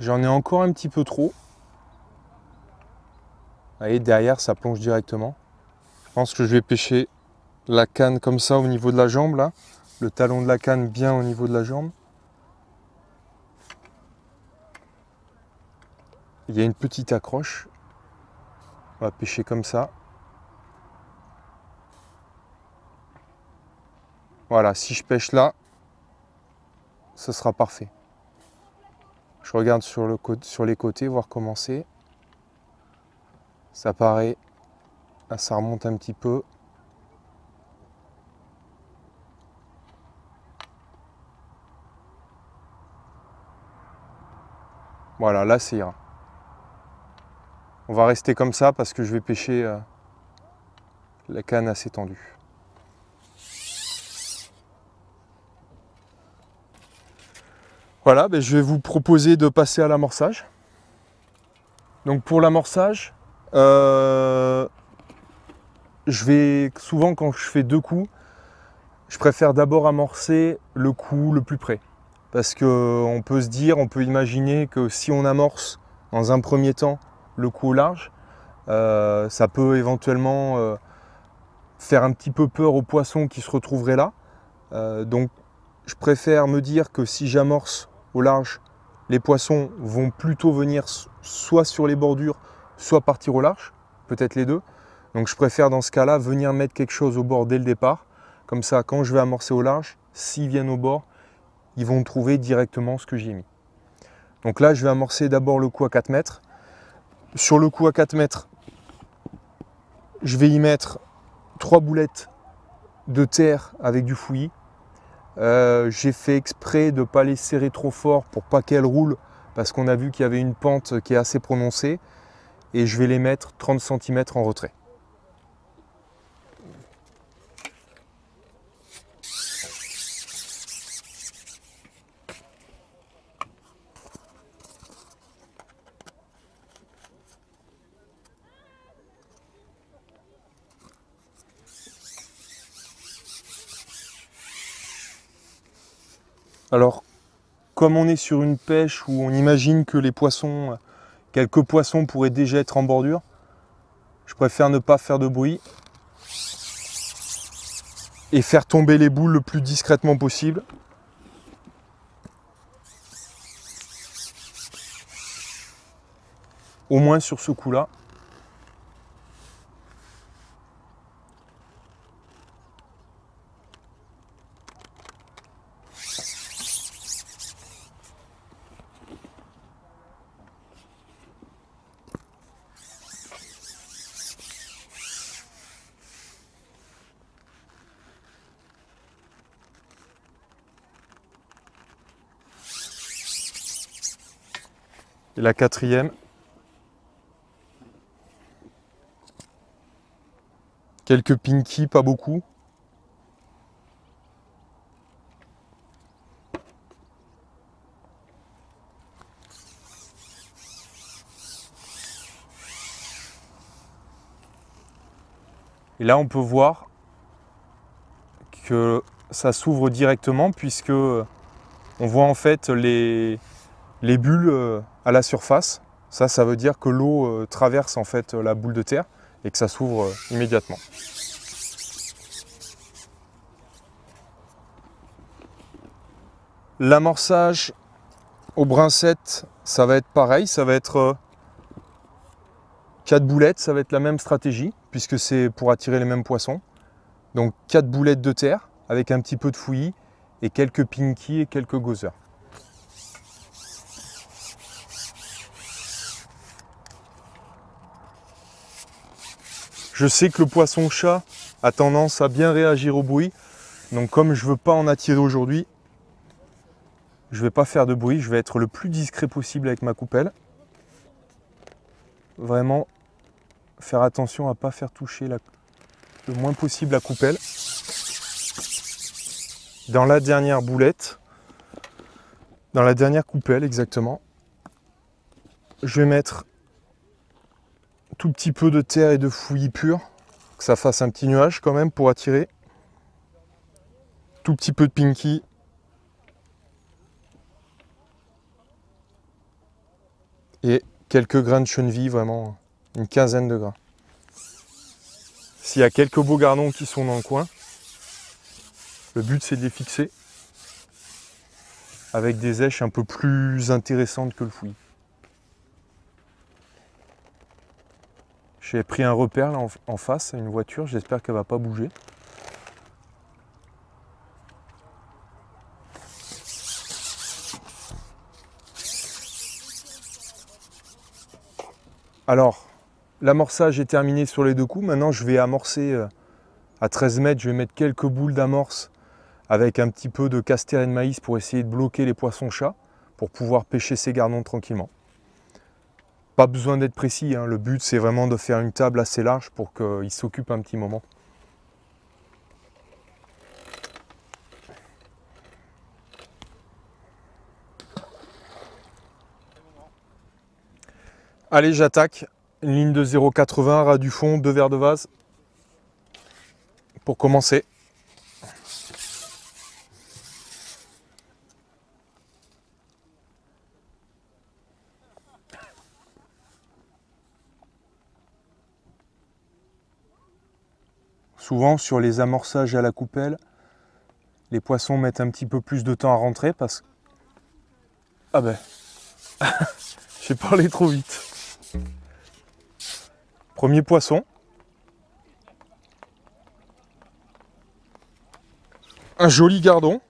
J'en ai encore un petit peu trop. Vous voyez, derrière, ça plonge directement. Je pense que je vais pêcher la canne comme ça au niveau de la jambe, là. Le talon de la canne bien au niveau de la jambe. Il y a une petite accroche. On va pêcher comme ça. Voilà, si je pêche là, ce sera parfait. Je regarde sur, le sur les côtés, voir comment c'est. Ça paraît, ça remonte un petit peu. Voilà, là ça ira. On va rester comme ça parce que je vais pêcher euh, la canne assez tendue. Voilà, ben je vais vous proposer de passer à l'amorçage. Donc pour l'amorçage, euh, je vais souvent quand je fais deux coups, je préfère d'abord amorcer le coup le plus près. parce qu'on peut se dire, on peut imaginer que si on amorce dans un premier temps le coup au large, euh, ça peut éventuellement euh, faire un petit peu peur aux poissons qui se retrouveraient là. Euh, donc je préfère me dire que si j'amorce au large, les poissons vont plutôt venir soit sur les bordures, soit partir au large, peut-être les deux. Donc je préfère dans ce cas-là venir mettre quelque chose au bord dès le départ. Comme ça, quand je vais amorcer au large, s'ils viennent au bord, ils vont trouver directement ce que j'y ai mis. Donc là, je vais amorcer d'abord le coup à quatre mètres. Sur le coup à quatre mètres, je vais y mettre trois boulettes de terre avec du fouillis. Euh, j'ai fait exprès de ne pas les serrer trop fort pour pas qu'elles roulent, parce qu'on a vu qu'il y avait une pente qui est assez prononcée, et je vais les mettre trente centimètres en retrait. Alors, comme on est sur une pêche où on imagine que les poissons, quelques poissons pourraient déjà être en bordure, je préfère ne pas faire de bruit et faire tomber les boules le plus discrètement possible. Au moins sur ce coup-là. Et la quatrième, quelques pinkies, pas beaucoup. Et là, on peut voir que ça s'ouvre directement puisque on voit en fait les, les bulles à la surface. Ça, ça veut dire que l'eau traverse en fait la boule de terre et que ça s'ouvre immédiatement. L'amorçage aux brincettes, ça va être pareil, ça va être quatre boulettes, ça va être la même stratégie puisque c'est pour attirer les mêmes poissons. Donc quatre boulettes de terre avec un petit peu de fouillis et quelques pinkies et quelques gosseurs. Je sais que le poisson-chat a tendance à bien réagir au bruit, donc comme je ne veux pas en attirer aujourd'hui, je ne vais pas faire de bruit, je vais être le plus discret possible avec ma coupelle. Vraiment faire attention à ne pas faire toucher la, le moins possible la coupelle. Dans la dernière boulette, dans la dernière coupelle exactement, je vais mettre tout petit peu de terre et de fouillis pur, que ça fasse un petit nuage quand même pour attirer, tout petit peu de pinky, et quelques grains de cheneville, vraiment une quinzaine de grains. S'il y a quelques beaux gardons qui sont dans le coin, le but c'est de les fixer avec des eiches un peu plus intéressantes que le fouillis. J'ai pris un repère là en face, une voiture, j'espère qu'elle ne va pas bouger. Alors, l'amorçage est terminé sur les deux coups. Maintenant, je vais amorcer à treize mètres, je vais mettre quelques boules d'amorce avec un petit peu de caster et de maïs pour essayer de bloquer les poissons-chats pour pouvoir pêcher ces gardons tranquillement. Pas besoin d'être précis, hein. Le but c'est vraiment de faire une table assez large pour qu'ils s'occupent un petit moment. Allez, j'attaque, une ligne de zéro virgule quatre-vingts, ras du fond, deux verres de vase pour commencer. Souvent sur les amorçages à la coupelle, les poissons mettent un petit peu plus de temps à rentrer parce que... Ah ben, j'ai parlé trop vite. Premier poisson. Un joli gardon.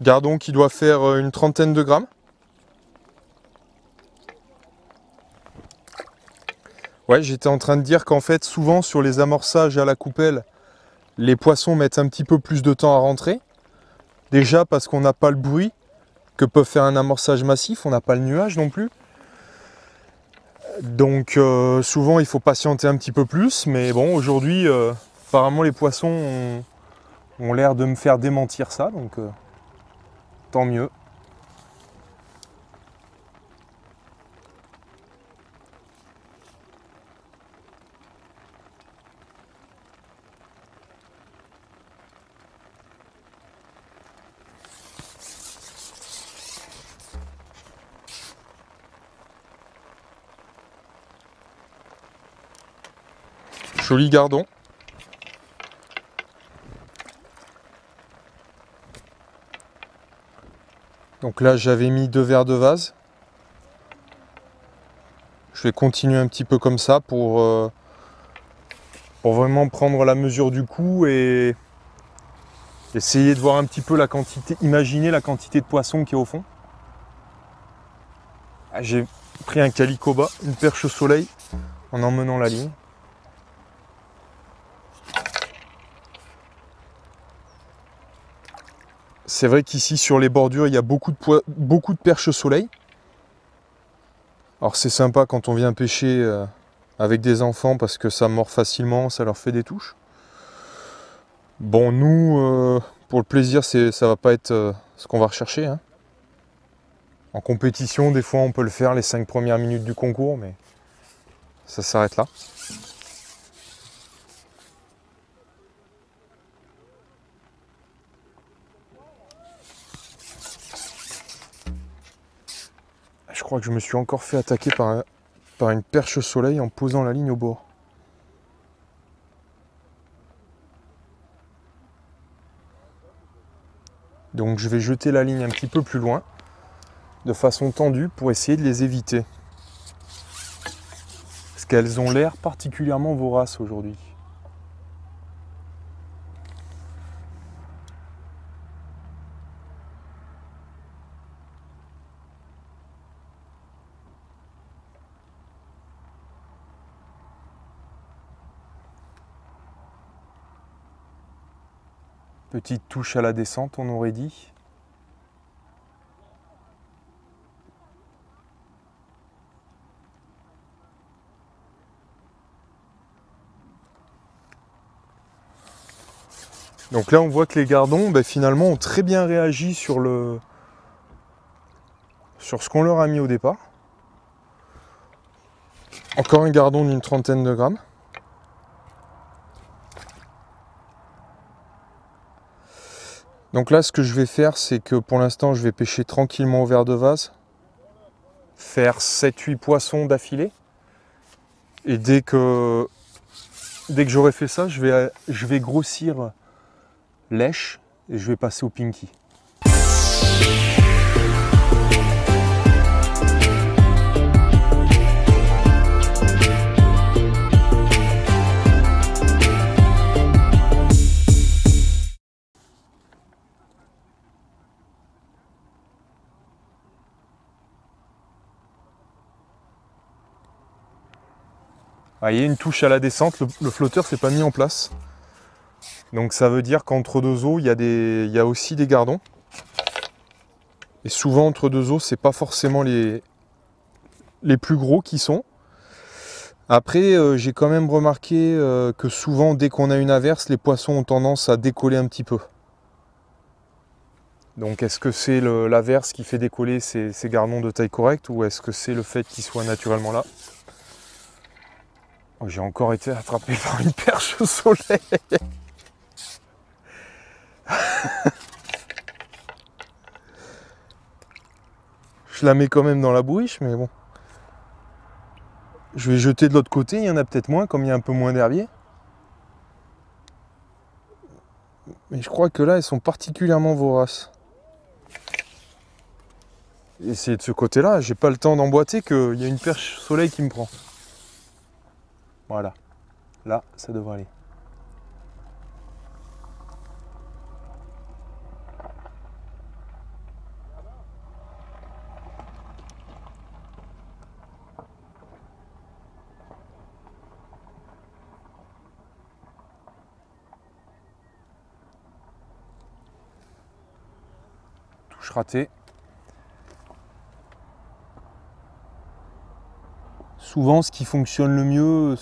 Gardon qui doit faire une trentaine de grammes. Ouais, j'étais en train de dire qu'en fait, souvent sur les amorçages à la coupelle, les poissons mettent un petit peu plus de temps à rentrer. Déjà parce qu'on n'a pas le bruit que peut faire un amorçage massif, on n'a pas le nuage non plus. Donc euh, souvent il faut patienter un petit peu plus, mais bon, aujourd'hui, euh, apparemment les poissons ont, ont l'air de me faire démentir ça, donc euh, tant mieux. Joli gardon. Donc là, j'avais mis deux verres de vase. Je vais continuer un petit peu comme ça pour, euh, pour vraiment prendre la mesure du coup et essayer de voir un petit peu la quantité, imaginer la quantité de poisson qui est au fond. Ah, j'ai pris un calicot bas, une perche au soleil en emmenant la ligne. C'est vrai qu'ici, sur les bordures, il y a beaucoup de, beaucoup de perches au soleil. Alors c'est sympa quand on vient pêcher avec des enfants parce que ça mord facilement, ça leur fait des touches. Bon, nous, euh, pour le plaisir, ça ne va pas être euh, ce qu'on va rechercher, hein. En compétition, des fois, on peut le faire les cinq premières minutes du concours, mais ça s'arrête là. Je crois que je me suis encore fait attaquer par, un, par une perche au soleil en posant la ligne au bord. Donc je vais jeter la ligne un petit peu plus loin, de façon tendue, pour essayer de les éviter. Parce qu'elles ont l'air particulièrement voraces aujourd'hui. Petite touche à la descente, on aurait dit. Donc là, on voit que les gardons, ben, finalement, ont très bien réagi sur le sur ce qu'on leur a mis au départ. Encore un gardon d'une trentaine de grammes. Donc là, ce que je vais faire, c'est que pour l'instant, je vais pêcher tranquillement au verre de vase, faire sept huit poissons d'affilée. Et dès que, dès que j'aurai fait ça, je vais, je vais grossir l'èche et je vais passer au pinky. Ah, il y a une touche à la descente, le, le flotteur s'est pas mis en place. Donc ça veut dire qu'entre deux eaux, il y a des, il y a aussi des gardons. Et souvent entre deux eaux, c'est pas forcément les, les plus gros qui sont. Après, euh, j'ai quand même remarqué euh, que souvent, dès qu'on a une averse, les poissons ont tendance à décoller un petit peu. Donc est-ce que c'est l'averse qui fait décoller ces, ces gardons de taille correcte ou est-ce que c'est le fait qu'ils soient naturellement là ? J'ai encore été attrapé par une perche au soleil. Je la mets quand même dans la bourriche, mais bon. Je vais jeter de l'autre côté, il y en a peut-être moins, comme il y a un peu moins d'herbier. Mais je crois que là, elles sont particulièrement voraces. Et c'est de ce côté-là, j'ai pas le temps d'emboîter qu'il y a une perche soleil qui me prend. Voilà. Là, ça devrait aller. Touche ratée. Souvent, ce qui fonctionne le mieux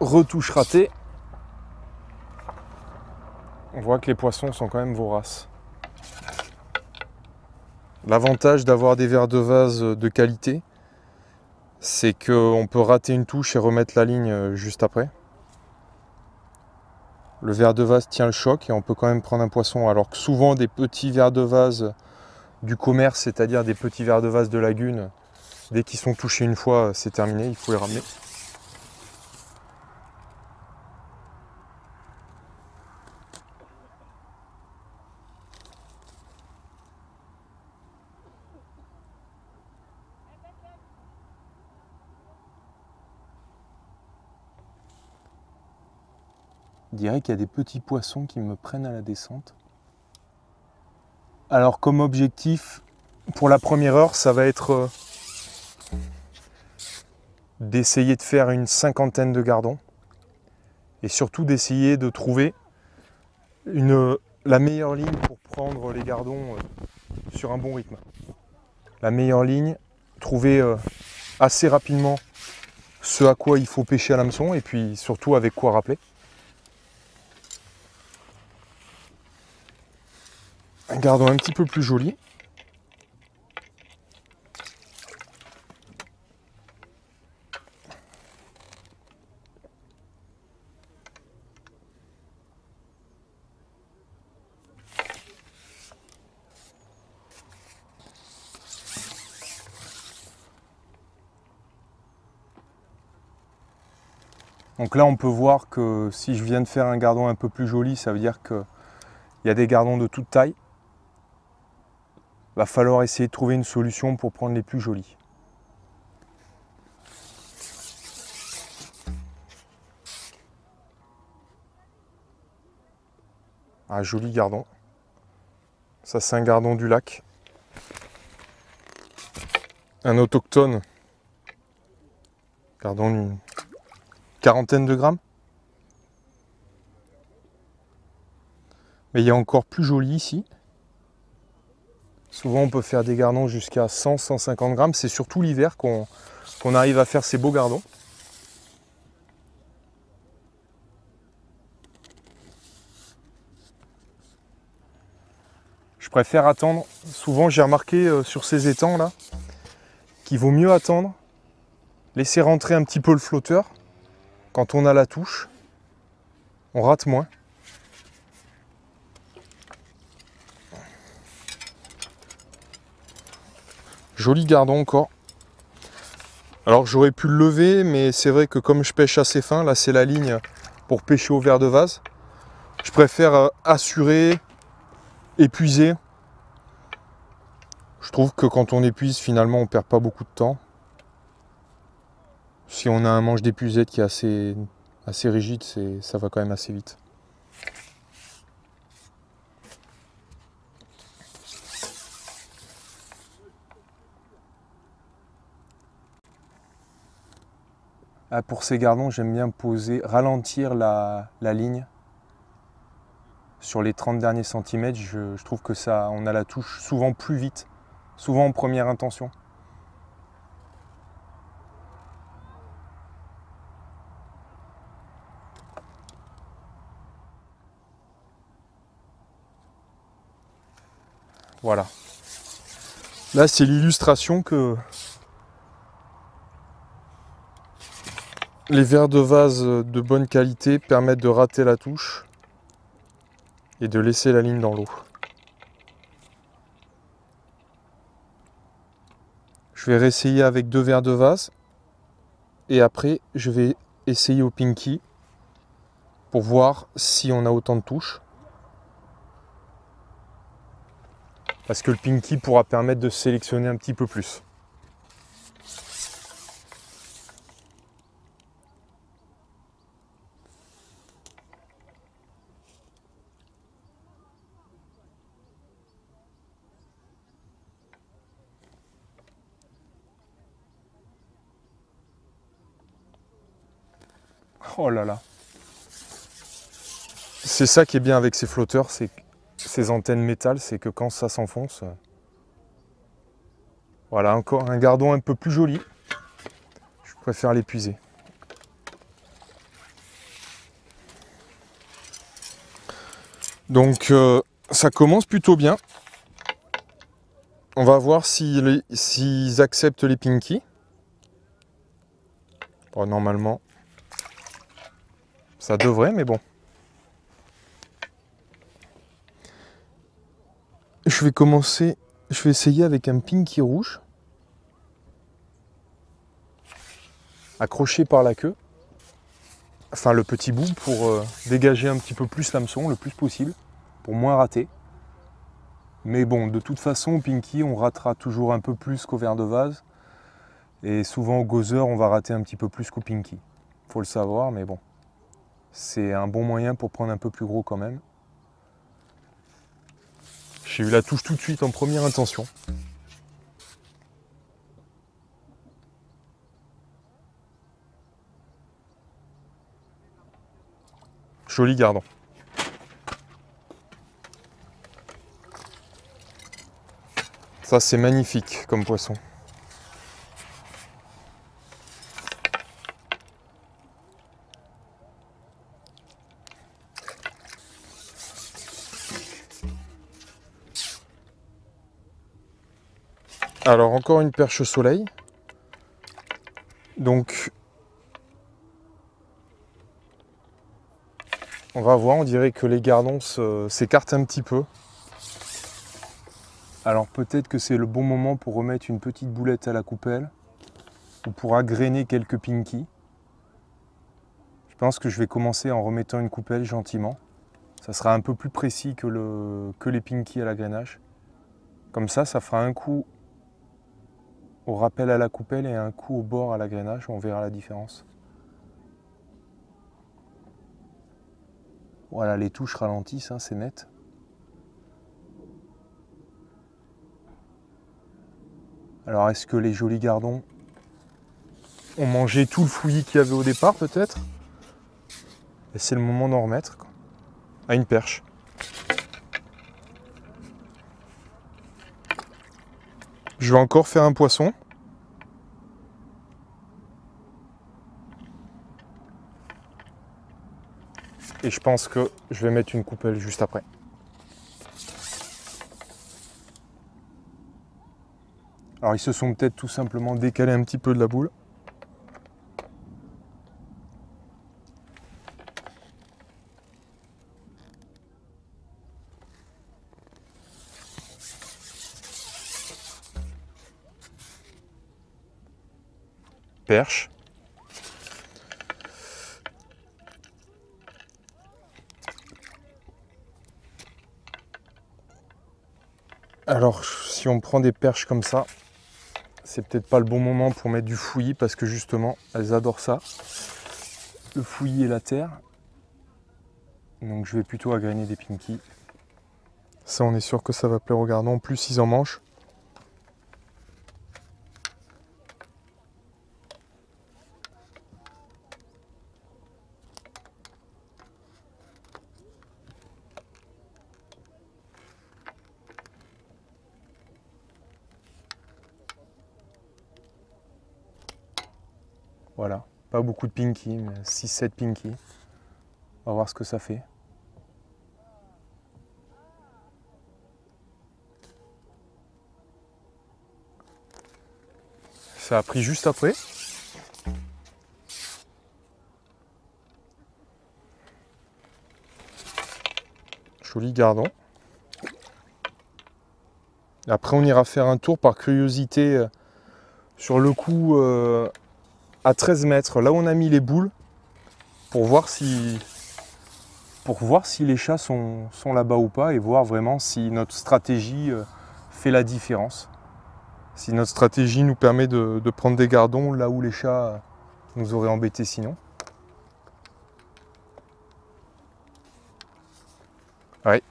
retouche ratée. On voit que les poissons sont quand même voraces. L'avantage d'avoir des verres de vase de qualité, c'est qu'on peut rater une touche et remettre la ligne juste après. Le verre de vase tient le choc et on peut quand même prendre un poisson, alors que souvent des petits verres de vase du commerce, c'est-à-dire des petits verres de vase de lagune, dès qu'ils sont touchés une fois, c'est terminé, il faut les ramener. Je dirais qu'il y a des petits poissons qui me prennent à la descente. Alors comme objectif, pour la première heure, ça va être d'essayer de faire une cinquantaine de gardons et surtout d'essayer de trouver une, la meilleure ligne pour prendre les gardons sur un bon rythme. La meilleure ligne, trouver assez rapidement ce à quoi il faut pêcher à l'hameçon et puis surtout avec quoi rappeler. Un gardon un petit peu plus joli. Donc là on peut voir que si je viens de faire un gardon un peu plus joli, ça veut dire qu'il y a des gardons de toute taille. Va falloir essayer de trouver une solution pour prendre les plus jolis. Ah, joli gardon. Ça, c'est un gardon du lac. Un autochtone. Gardon d'une quarantaine de grammes. Mais il y a encore plus joli ici. Souvent, on peut faire des gardons jusqu'à cent à cent cinquante grammes. C'est surtout l'hiver qu'on qu'on arrive à faire ces beaux gardons. Je préfère attendre. Souvent, j'ai remarqué euh, sur ces étangs-là qu'il vaut mieux attendre, laisser rentrer un petit peu le flotteur. Quand on a la touche, on rate moins. Joli gardon encore. Alors j'aurais pu le lever, mais c'est vrai que comme je pêche assez fin, là c'est la ligne pour pêcher au verre de vase, je préfère assurer, épuiser. Je trouve que quand on épuise, finalement on perd pas beaucoup de temps. Si on a un manche d'épuisette qui est assez, assez rigide, c'est, ça va quand même assez vite. Ah, pour ces gardons, j'aime bien poser, ralentir la, la ligne. Sur les trente derniers centimètres, je, je trouve que ça, on a la touche souvent plus vite, souvent en première intention. Voilà. Là, c'est l'illustration que les verres de vase de bonne qualité permettent de rater la touche et de laisser la ligne dans l'eau. Je vais réessayer avec deux verres de vase et après je vais essayer au pinky pour voir si on a autant de touches. Parce que le pinky pourra permettre de sélectionner un petit peu plus. Oh là là. C'est ça qui est bien avec ces flotteurs, c'est ces antennes métal, c'est que quand ça s'enfonce... Voilà, encore un gardon un peu plus joli. Je préfère l'épuiser. Donc euh, ça commence plutôt bien. On va voir s'ils s'ils acceptent les pinkies. Bon, normalement... Ça devrait, mais bon. Je vais commencer, je vais essayer avec un pinky rouge. Accroché par la queue. Enfin, le petit bout pour euh, dégager un petit peu plus l'hameçon, le plus possible, pour moins rater. Mais bon, de toute façon, au pinky, on ratera toujours un peu plus qu'au verre de vase. Et souvent, au gozer, on va rater un petit peu plus qu'au pinky. Faut le savoir, mais bon. C'est un bon moyen pour prendre un peu plus gros quand même. J'ai eu la touche tout de suite en première intention. Joli gardon. Ça c'est magnifique comme poisson. Alors encore une perche soleil, donc on va voir, on dirait que les gardons s'écartent un petit peu. Alors peut-être que c'est le bon moment pour remettre une petite boulette à la coupelle, ou pour agréner quelques pinkies. Je pense que je vais commencer en remettant une coupelle gentiment, ça sera un peu plus précis que, le, que les pinkies à l'agrénage. Comme ça, ça fera un coup au rappel à la coupelle et un coup au bord à l'agrénage, on verra la différence. Voilà, les touches ralentissent, hein, c'est net. Alors, est-ce que les jolis gardons ont mangé tout le fouillis qu'il y avait au départ, peut-être? Et c'est le moment d'en remettre, quoi. À une perche. Je vais encore faire un poisson. Et je pense que je vais mettre une coupelle juste après. Alors ils se sont peut-être tout simplement décalés un petit peu de la boule. Perche. Alors si on prend des perches comme ça, c'est peut-être pas le bon moment pour mettre du fouillis parce que justement elles adorent ça, le fouillis et la terre. Donc je vais plutôt agréner des pinkies. Ça on est sûr que ça va plaire aux gardons, en plus ils en mangent. Voilà, pas beaucoup de pinky, mais six sept pinky. On va voir ce que ça fait. Ça a pris juste après. Joli gardon. Après, on ira faire un tour par curiosité euh, sur le coup... Euh, à treize mètres, là où on a mis les boules, pour voir si, pour voir si les chats sont, sont là-bas ou pas et voir vraiment si notre stratégie fait la différence. Si notre stratégie nous permet de, de prendre des gardons là où les chats nous auraient embêtés sinon. Ouais.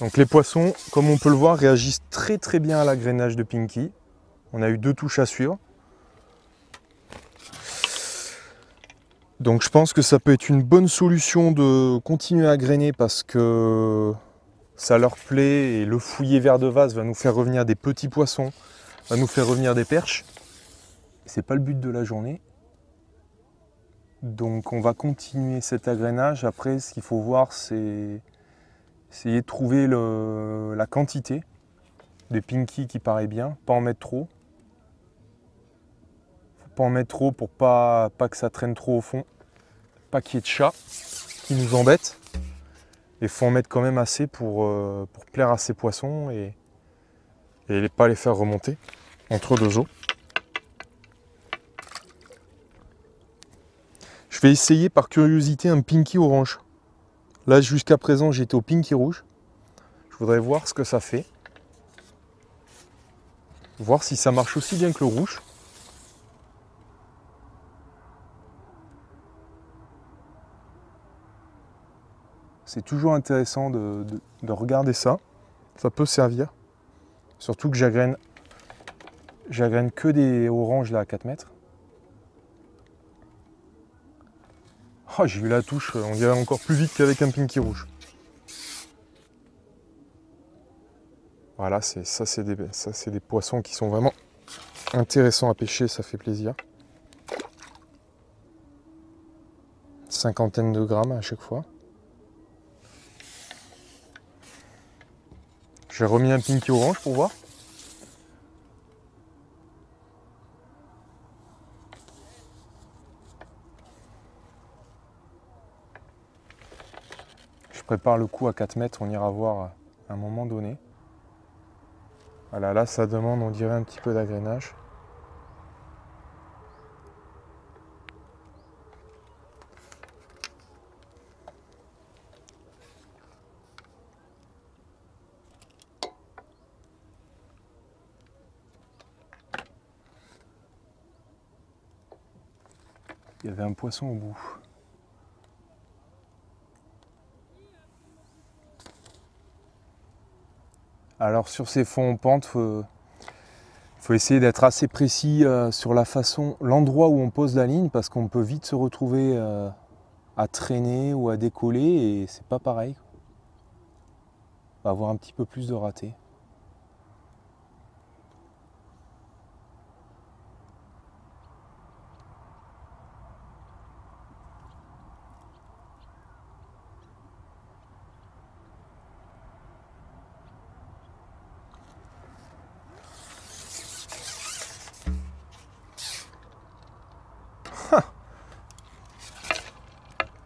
Donc les poissons, comme on peut le voir, réagissent très très bien à l'agrainage de Pinky. On a eu deux touches à suivre. Donc je pense que ça peut être une bonne solution de continuer à grainer parce que ça leur plaît et le fouiller vers de vase va nous faire revenir des petits poissons, va nous faire revenir des perches. C'est pas le but de la journée. Donc on va continuer cet agrainage. Après, ce qu'il faut voir, c'est essayer de trouver le, la quantité de Pinky qui paraît bien, pas en mettre trop. En mettre trop pour pas, pas que ça traîne trop au fond, pas qu'il y ait de chats qui nous embêtent. Il faut en mettre quand même assez pour, euh, pour plaire à ces poissons et, et pas les faire remonter entre deux eaux. Je vais essayer par curiosité un Pinky orange. Là jusqu'à présent j'étais au Pinky rouge. Je voudrais voir ce que ça fait. Voir si ça marche aussi bien que le rouge. C'est toujours intéressant de, de, de regarder ça, ça peut servir. Surtout que j'agraine j'agraine que des oranges là à quatre mètres. Oh, j'ai eu la touche, on dirait encore plus vite qu'avec un Pinky rouge. Voilà, ça c'est des, des poissons qui sont vraiment intéressants à pêcher, ça fait plaisir. Cinquantaine de grammes à chaque fois. J'ai remis un Pinky orange pour voir. Je prépare le coup à quatre mètres, on ira voir à un moment donné. Voilà, là ça demande, on dirait, un petit peu d'agrainage. Il y avait un poisson au bout. Alors sur ces fonds en pente, il faut, faut essayer d'être assez précis euh, sur la façon, l'endroit où on pose la ligne, parce qu'on peut vite se retrouver euh, à traîner ou à décoller et c'est pas pareil. On va avoir un petit peu plus de raté.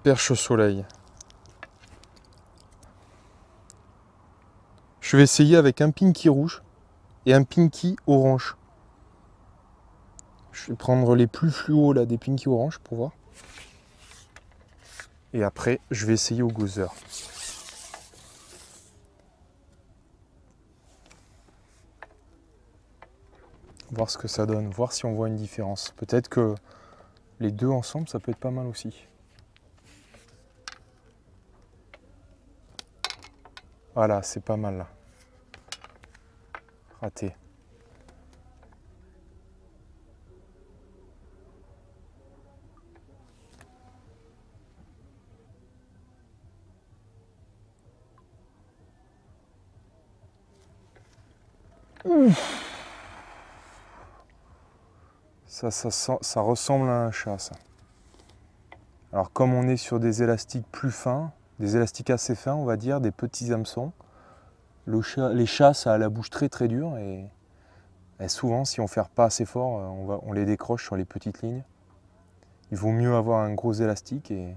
Perche au soleil. Je vais essayer avec un Pinky rouge et un Pinky orange. Je vais prendre les plus fluos là des Pinky orange pour voir. Et après, je vais essayer au gozer. Voir ce que ça donne, voir si on voit une différence. Peut-être que les deux ensemble, ça peut être pas mal aussi. Voilà, c'est pas mal là. Raté. Ouf. Ça, ça, sent, ça ressemble à un chat, ça. Alors comme on est sur des élastiques plus fins, des élastiques assez fins, on va dire, des petits hameçons. Le chat, les chats, ça a la bouche très très dure et, et souvent, si on ne ferre pas assez fort, on, va, on les décroche sur les petites lignes. Il vaut mieux avoir un gros élastique et...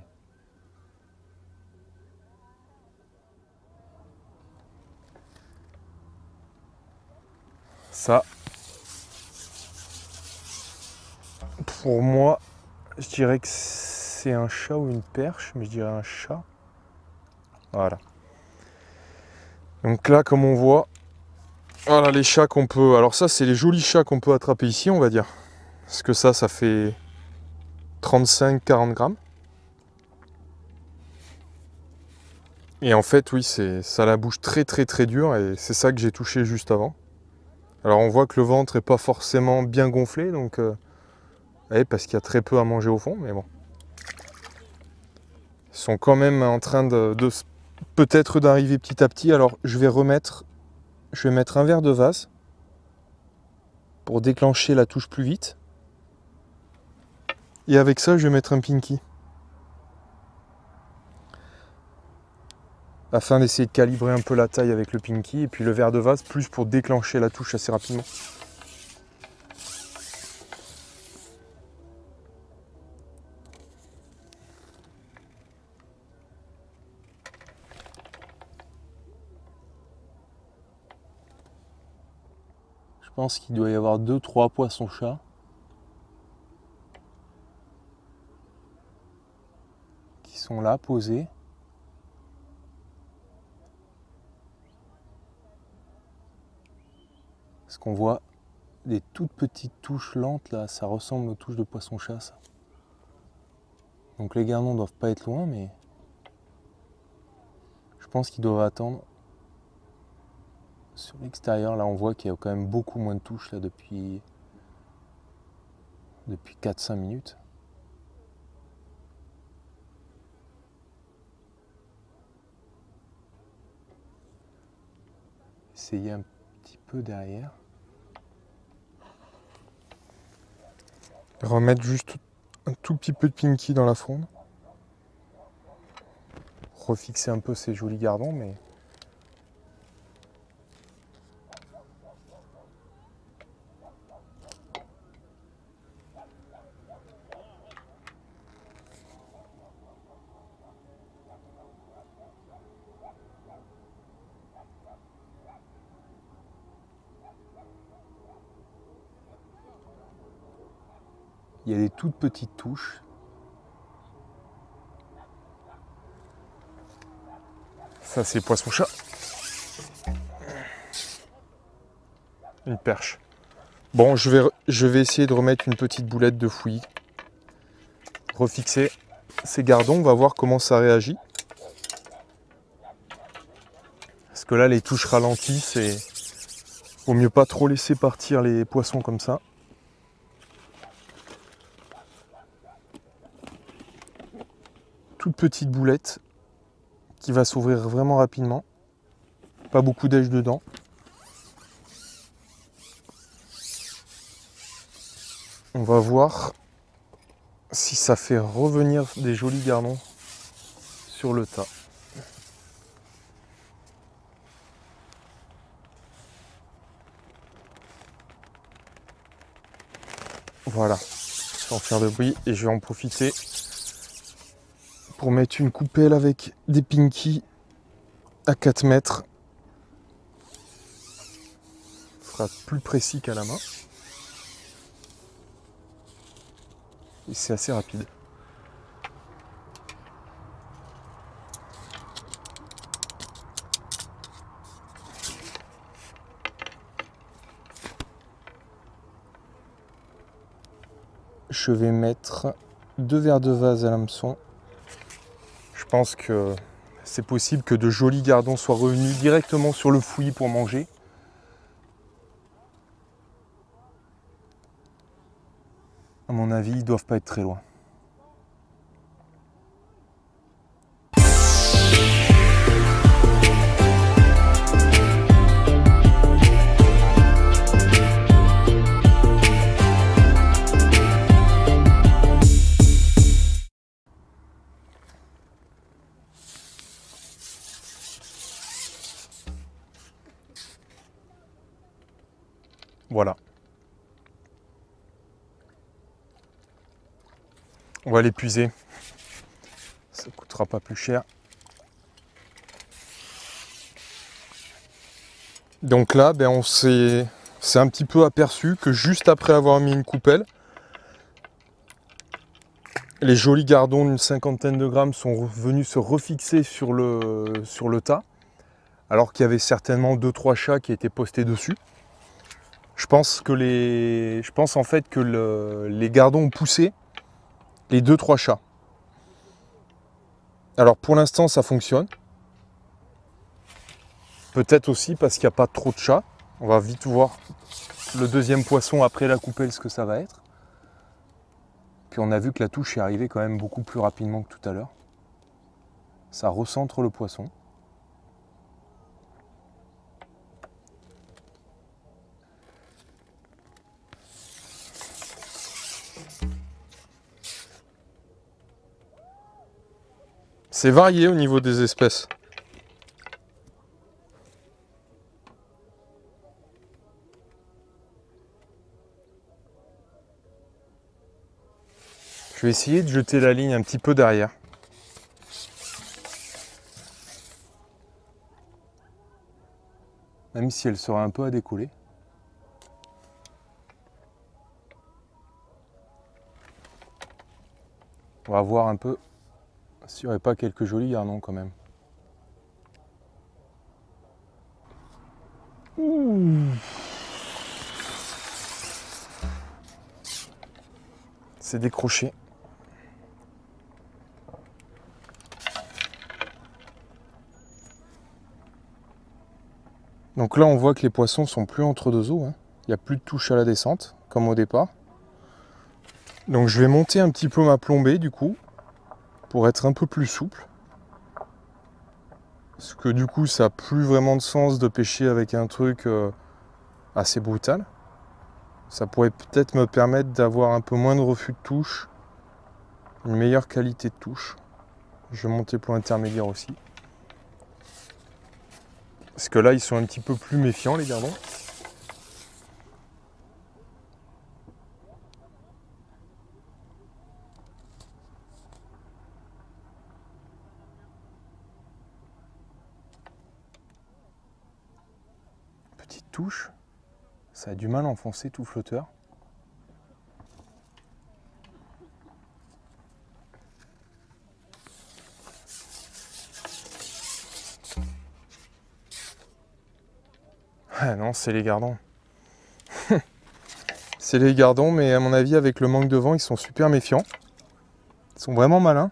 Ça, pour moi, je dirais que c'est c'est un chat ou une perche, mais je dirais un chat. Voilà. Donc là, comme on voit, voilà les chats qu'on peut... Alors ça, c'est les jolis chats qu'on peut attraper ici, on va dire. Parce que ça, ça fait trente-cinq à quarante grammes. Et en fait, oui, ça a la bouche très très très dure et c'est ça que j'ai touché juste avant. Alors on voit que le ventre n'est pas forcément bien gonflé, donc euh, ouais, parce qu'il y a très peu à manger au fond, mais bon. Ils sont quand même en train de, de peut-être d'arriver petit à petit. Alors je vais remettre, je vais mettre un verre de vase pour déclencher la touche plus vite. Et avec ça, je vais mettre un pinky, afin d'essayer de calibrer un peu la taille avec le pinky, et puis le verre de vase, plus pour déclencher la touche assez rapidement. Je pense qu'il doit y avoir deux trois poissons-chats qui sont là, posés. On voit des toutes petites touches lentes là, ça ressemble aux touches de poisson-chat ça. Donc les gardons ne doivent pas être loin, mais je pense qu'ils doivent attendre sur l'extérieur. Là on voit qu'il y a quand même beaucoup moins de touches là depuis, depuis quatre cinq minutes. Essayez un petit peu derrière. Remettre juste un tout petit peu de pinky dans la fronde. Refixer un peu ces jolis gardons, mais... Il y a des toutes petites touches. Ça, c'est poisson-chat. Une perche. Bon, je vais, je vais essayer de remettre une petite boulette de fouillis. Refixer ces gardons, on va voir comment ça réagit. Parce que là, les touches ralentissent et vaut mieux pas trop laisser partir les poissons comme ça. Petite boulette qui va s'ouvrir vraiment rapidement, pas beaucoup d'èche dedans. On va voir si ça fait revenir des jolis gardons sur le tas. Voilà, sans faire de bruit, et je vais en profiter pour mettre une coupelle avec des pinkies à quatre mètres. Ce sera plus précis qu'à la main. Et c'est assez rapide. Je vais mettre deux verres de vase à l'hameçon. Je pense que c'est possible que de jolis gardons soient revenus directement sur le fouillis pour manger. À mon avis, ils ne doivent pas être très loin. Voilà. On va l'épuiser. Ça ne coûtera pas plus cher. Donc là, ben on s'est un petit peu aperçu que juste après avoir mis une coupelle, Les jolis gardons d'une cinquantaine de grammes sont venus se refixer sur le, sur le tas, alors qu'il y avait certainement deux trois chats qui étaient postés dessus. Je pense, que les, je pense en fait que le, les gardons ont poussé les deux trois chats. Alors pour l'instant ça fonctionne. Peut-être aussi parce qu'il n'y a pas trop de chats. On va vite voir le deuxième poisson après la coupelle ce que ça va être. Puis on a vu que la touche est arrivée quand même beaucoup plus rapidement que tout à l'heure. Ça recentre le poisson. C'est varié au niveau des espèces. Je vais essayer de jeter la ligne un petit peu derrière. Même si elle sera un peu à décoller. On va voir un peu s'il n'y aurait pas quelques jolis gardons quand même. Ouh. C'est décroché. Donc là, on voit que les poissons sont plus entre deux eaux, hein. Il n'y a plus de touche à la descente, comme au départ. Donc je vais monter un petit peu ma plombée, du coup, pour être un peu plus souple. Parce que du coup, ça n'a plus vraiment de sens de pêcher avec un truc euh, assez brutal. Ça pourrait peut-être me permettre d'avoir un peu moins de refus de touche, une meilleure qualité de touche. Je vais monter pour intermédiaire aussi. Parce que là, ils sont un petit peu plus méfiants, les gardons. Petite touche. Ça a du mal à enfoncer tout flotteur. Ah non, c'est les gardons. C'est les gardons, mais à mon avis, avec le manque de vent, ils sont super méfiants. Ils sont vraiment malins.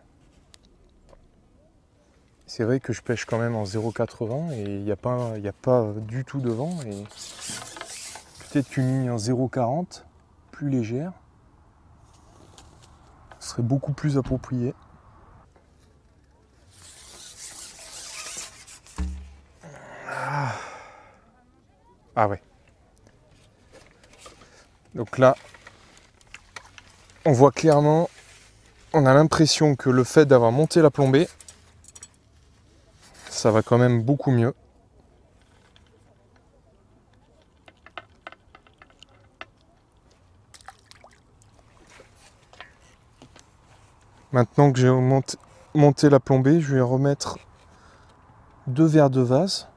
C'est vrai que je pêche quand même en zéro virgule quatre-vingts et il n'y a pas, il n'y a pas du tout de vent. Et... peut-être qu'une ligne en zéro virgule quarante, plus légère, serait beaucoup plus appropriée. Ah, ah ouais. Donc là, on voit clairement, on a l'impression que le fait d'avoir monté la plombée, ça va quand même beaucoup mieux. Maintenant que j'ai monté la plombée, je vais remettre deux verres de vase.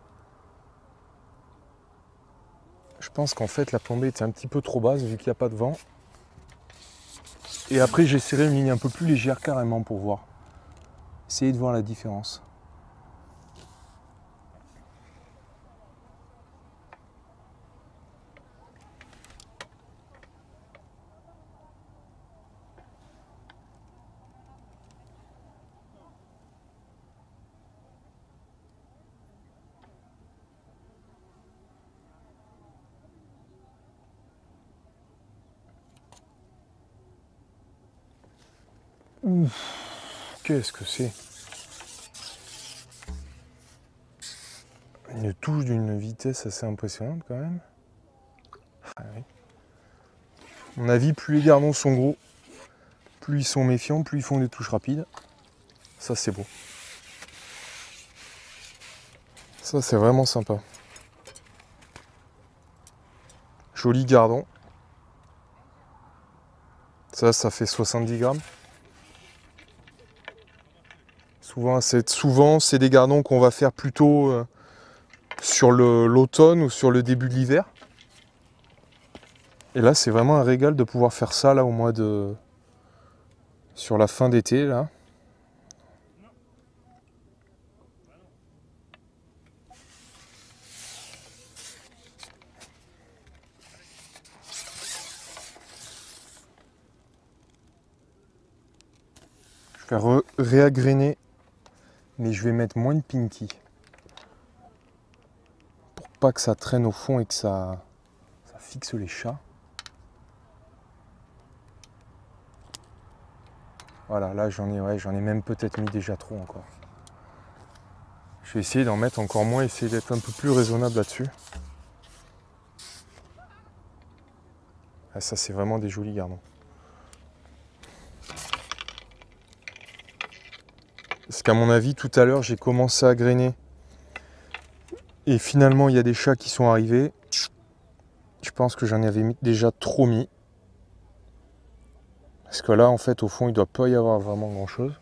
Je pense qu'en fait la plombée était un petit peu trop basse vu qu'il n'y a pas de vent. Et après j'essaierai une ligne un peu plus légère carrément pour voir. Essayez de voir la différence. Qu'est-ce que c'est? Une touche d'une vitesse assez impressionnante quand même. Ah oui. À mon avis, plus les gardons sont gros, plus ils sont méfiants, plus ils font des touches rapides. Ça c'est beau. Ça c'est vraiment sympa. Joli gardon. Ça, ça fait soixante-dix grammes. Souvent, c'est des gardons qu'on va faire plutôt sur l'automne ou sur le début de l'hiver. Et là, c'est vraiment un régal de pouvoir faire ça là au mois de sur la fin d'été là. Je vais réagréner, mais je vais mettre moins de pinky pour pas que ça traîne au fond et que ça, ça fixe les chats. Voilà, là j'en ai, ouais, j'en ai même peut-être mis déjà trop encore. Je vais essayer d'en mettre encore moins, essayer d'être un peu plus raisonnable là-dessus. Ah, ça c'est vraiment des jolis gardons. Parce qu'à mon avis, tout à l'heure, j'ai commencé à grainer. Et finalement, il y a des chats qui sont arrivés. Je pense que j'en avais déjà trop mis. Parce que là, en fait, au fond, il ne doit pas y avoir vraiment grand-chose.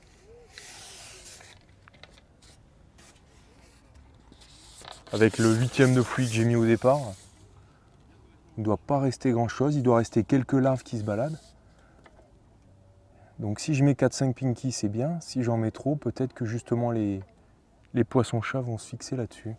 Avec le huitième de fruit que j'ai mis au départ, il ne doit pas rester grand-chose. Il doit rester quelques larves qui se baladent. Donc si je mets quatre cinq pinkies, c'est bien. Si j'en mets trop, peut-être que justement les, les poissons-chats vont se fixer là-dessus.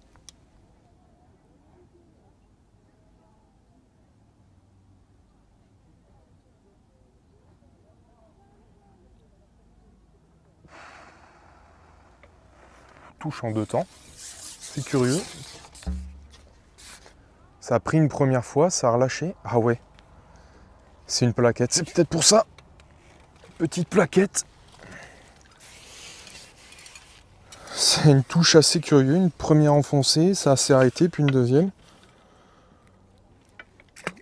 Touche en deux temps, c'est curieux. Ça a pris une première fois, ça a relâché. Ah ouais, c'est une plaquette, c'est peut-être pour ça. Petite plaquette, c'est une touche assez curieuse, une première enfoncée, ça s'est arrêté, puis une deuxième.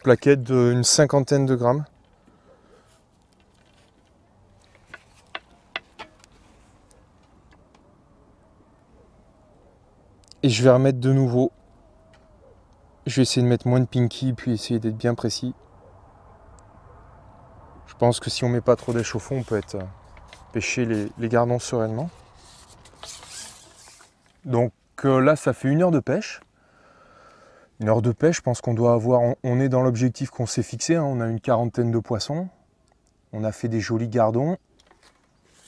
Plaquette d'une cinquantaine de grammes. Et je vais remettre de nouveau, je vais essayer de mettre moins de pinky, puis essayer d'être bien précis. Je pense que si on met pas trop d'échauffons, on peut être euh, pêcher les, les gardons sereinement. Donc euh, là, ça fait une heure de pêche. Une heure de pêche, je pense qu'on doit avoir... On, on est dans l'objectif qu'on s'est fixé, hein, on a une quarantaine de poissons. On a fait des jolis gardons.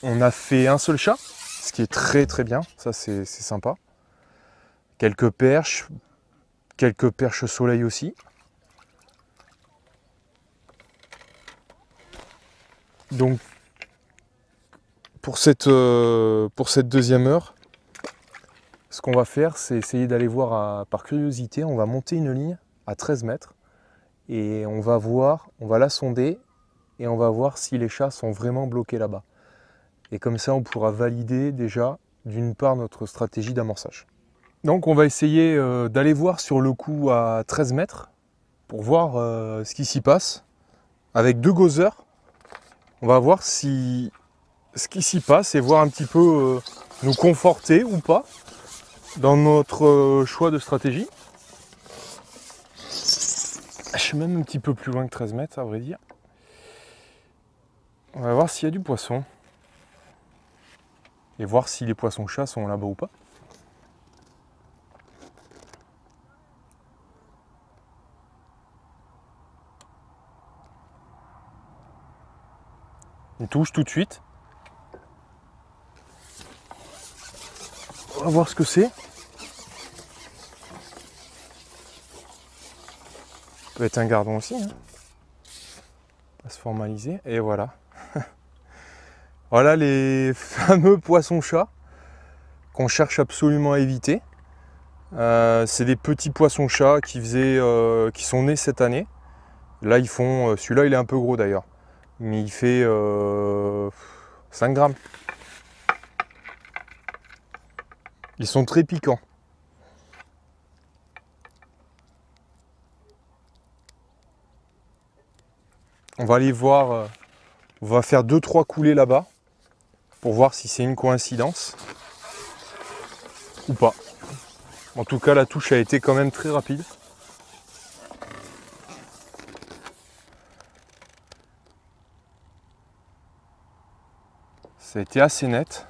On a fait un seul chat, ce qui est très très bien. Ça, c'est sympa. Quelques perches. Quelques perches au soleil aussi. Donc, pour cette, euh, pour cette deuxième heure, ce qu'on va faire, c'est essayer d'aller voir, à, par curiosité, on va monter une ligne à treize mètres et on va voir, on va la sonder et on va voir si les chats sont vraiment bloqués là-bas. Et comme ça, on pourra valider déjà, d'une part, notre stratégie d'amorçage. Donc, on va essayer euh, d'aller voir sur le coup à treize mètres pour voir euh, ce qui s'y passe avec deux gauzeurs. On va voir si ce qui s'y passe et voir un petit peu euh, nous conforter ou pas dans notre euh, choix de stratégie. Je suis même un petit peu plus loin que treize mètres, à vrai dire. On va voir s'il y a du poisson. Et voir si les poissons-chats sont là-bas ou pas. Une touche tout de suite. On va voir ce que c'est. Ça peut être un gardon aussi. Hein. On va se formaliser. Et voilà. Voilà les fameux poissons-chats qu'on cherche absolument à éviter. Euh, c'est des petits poissons-chats qui, euh, qui sont nés cette année. Là, ils font... Celui-là, il est un peu gros d'ailleurs. Mais il fait euh, cinq grammes. Ils sont très piquants. On va aller voir, euh, on va faire deux trois coulées là-bas pour voir si c'est une coïncidence ou pas. En tout cas, la touche a été quand même très rapide. Ça a été assez net.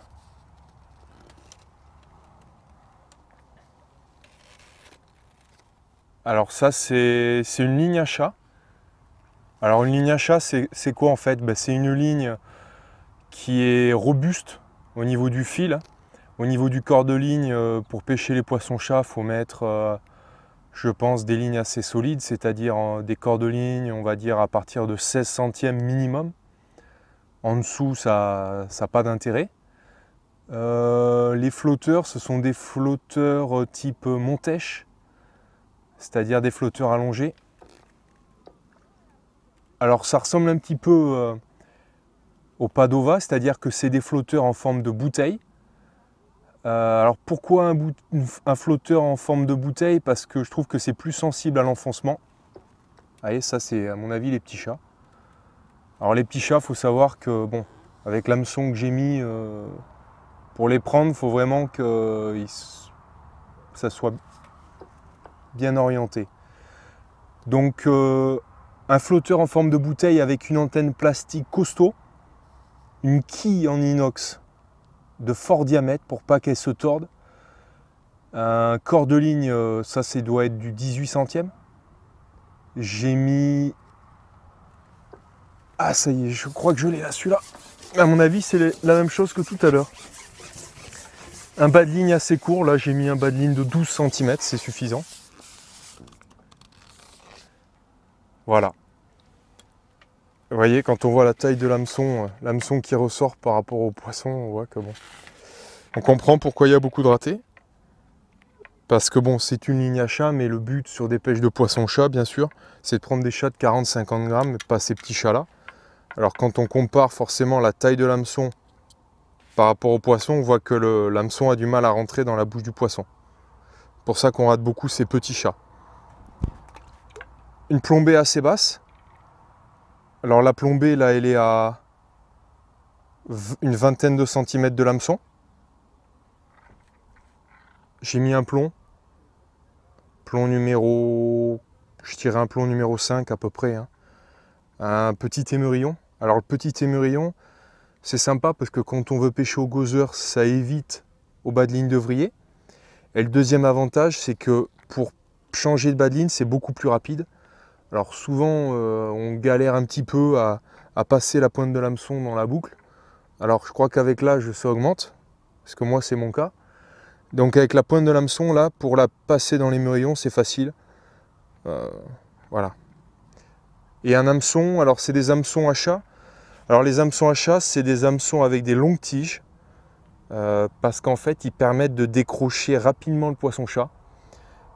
Alors ça, c'est une ligne à chat. Alors une ligne à chat, c'est quoi en fait? Ben, c'est une ligne qui est robuste au niveau du fil. Au niveau du corps de ligne, pour pêcher les poissons-chats, il faut mettre, je pense, des lignes assez solides, c'est-à-dire des corps de ligne, on va dire, à partir de seize centièmes minimum. En dessous, ça n'a pas d'intérêt. Euh, les flotteurs, ce sont des flotteurs type montèche, c'est-à-dire des flotteurs allongés. Alors, ça ressemble un petit peu euh, au Padova, c'est-à-dire que c'est des flotteurs en forme de bouteille. Euh, alors, pourquoi un, bout... un flotteur en forme de bouteille? Parce que je trouve que c'est plus sensible à l'enfoncement. Vous voyez, ça, c'est à mon avis les petits chats. Alors, les petits chats, il faut savoir que, bon, avec l'hameçon que j'ai mis, euh, pour les prendre, il faut vraiment que euh, ils... ça soit bien orienté. Donc, euh, un flotteur en forme de bouteille avec une antenne plastique costaud, une quille en inox de fort diamètre pour pas qu'elle se torde, un corps de ligne, ça, ça doit être du dix-huit centièmes. J'ai mis... Ah, ça y est, je crois que je l'ai là, celui-là. À mon avis, c'est la même chose que tout à l'heure. Un bas de ligne assez court, là, j'ai mis un bas de ligne de douze centimètres, c'est suffisant. Voilà. Vous voyez, quand on voit la taille de l'hameçon, l'hameçon qui ressort par rapport au poisson, on voit que bon. On comprend pourquoi il y a beaucoup de ratés. Parce que bon, c'est une ligne à chat, mais le but sur des pêches de poisson-chat, bien sûr, c'est de prendre des chats de quarante à cinquante grammes, mais pas ces petits chats-là. Alors quand on compare forcément la taille de l'hameçon par rapport au poisson, on voit que l'hameçon a du mal à rentrer dans la bouche du poisson. C'est pour ça qu'on rate beaucoup ces petits chats. Une plombée assez basse. Alors la plombée, là, elle est à une vingtaine de centimètres de l'hameçon. J'ai mis un plomb. Plomb numéro... Je tirais un plomb numéro cinq à peu près. Hein. Un petit émerillon. Alors le petit émerillon, c'est sympa parce que quand on veut pêcher au goseur, ça évite au bas de ligne de vriller. Et le deuxième avantage, c'est que pour changer de bas de ligne, c'est beaucoup plus rapide. Alors souvent, euh, on galère un petit peu à, à passer la pointe de l'hameçon dans la boucle. Alors je crois qu'avec l'âge, ça augmente, parce que moi, c'est mon cas. Donc avec la pointe de l'hameçon, là, pour la passer dans les murillons, c'est facile. Euh, voilà. Et un hameçon, alors c'est des hameçons à chat. Alors les hameçons à chat, c'est des hameçons avec des longues tiges, euh, parce qu'en fait, ils permettent de décrocher rapidement le poisson-chat.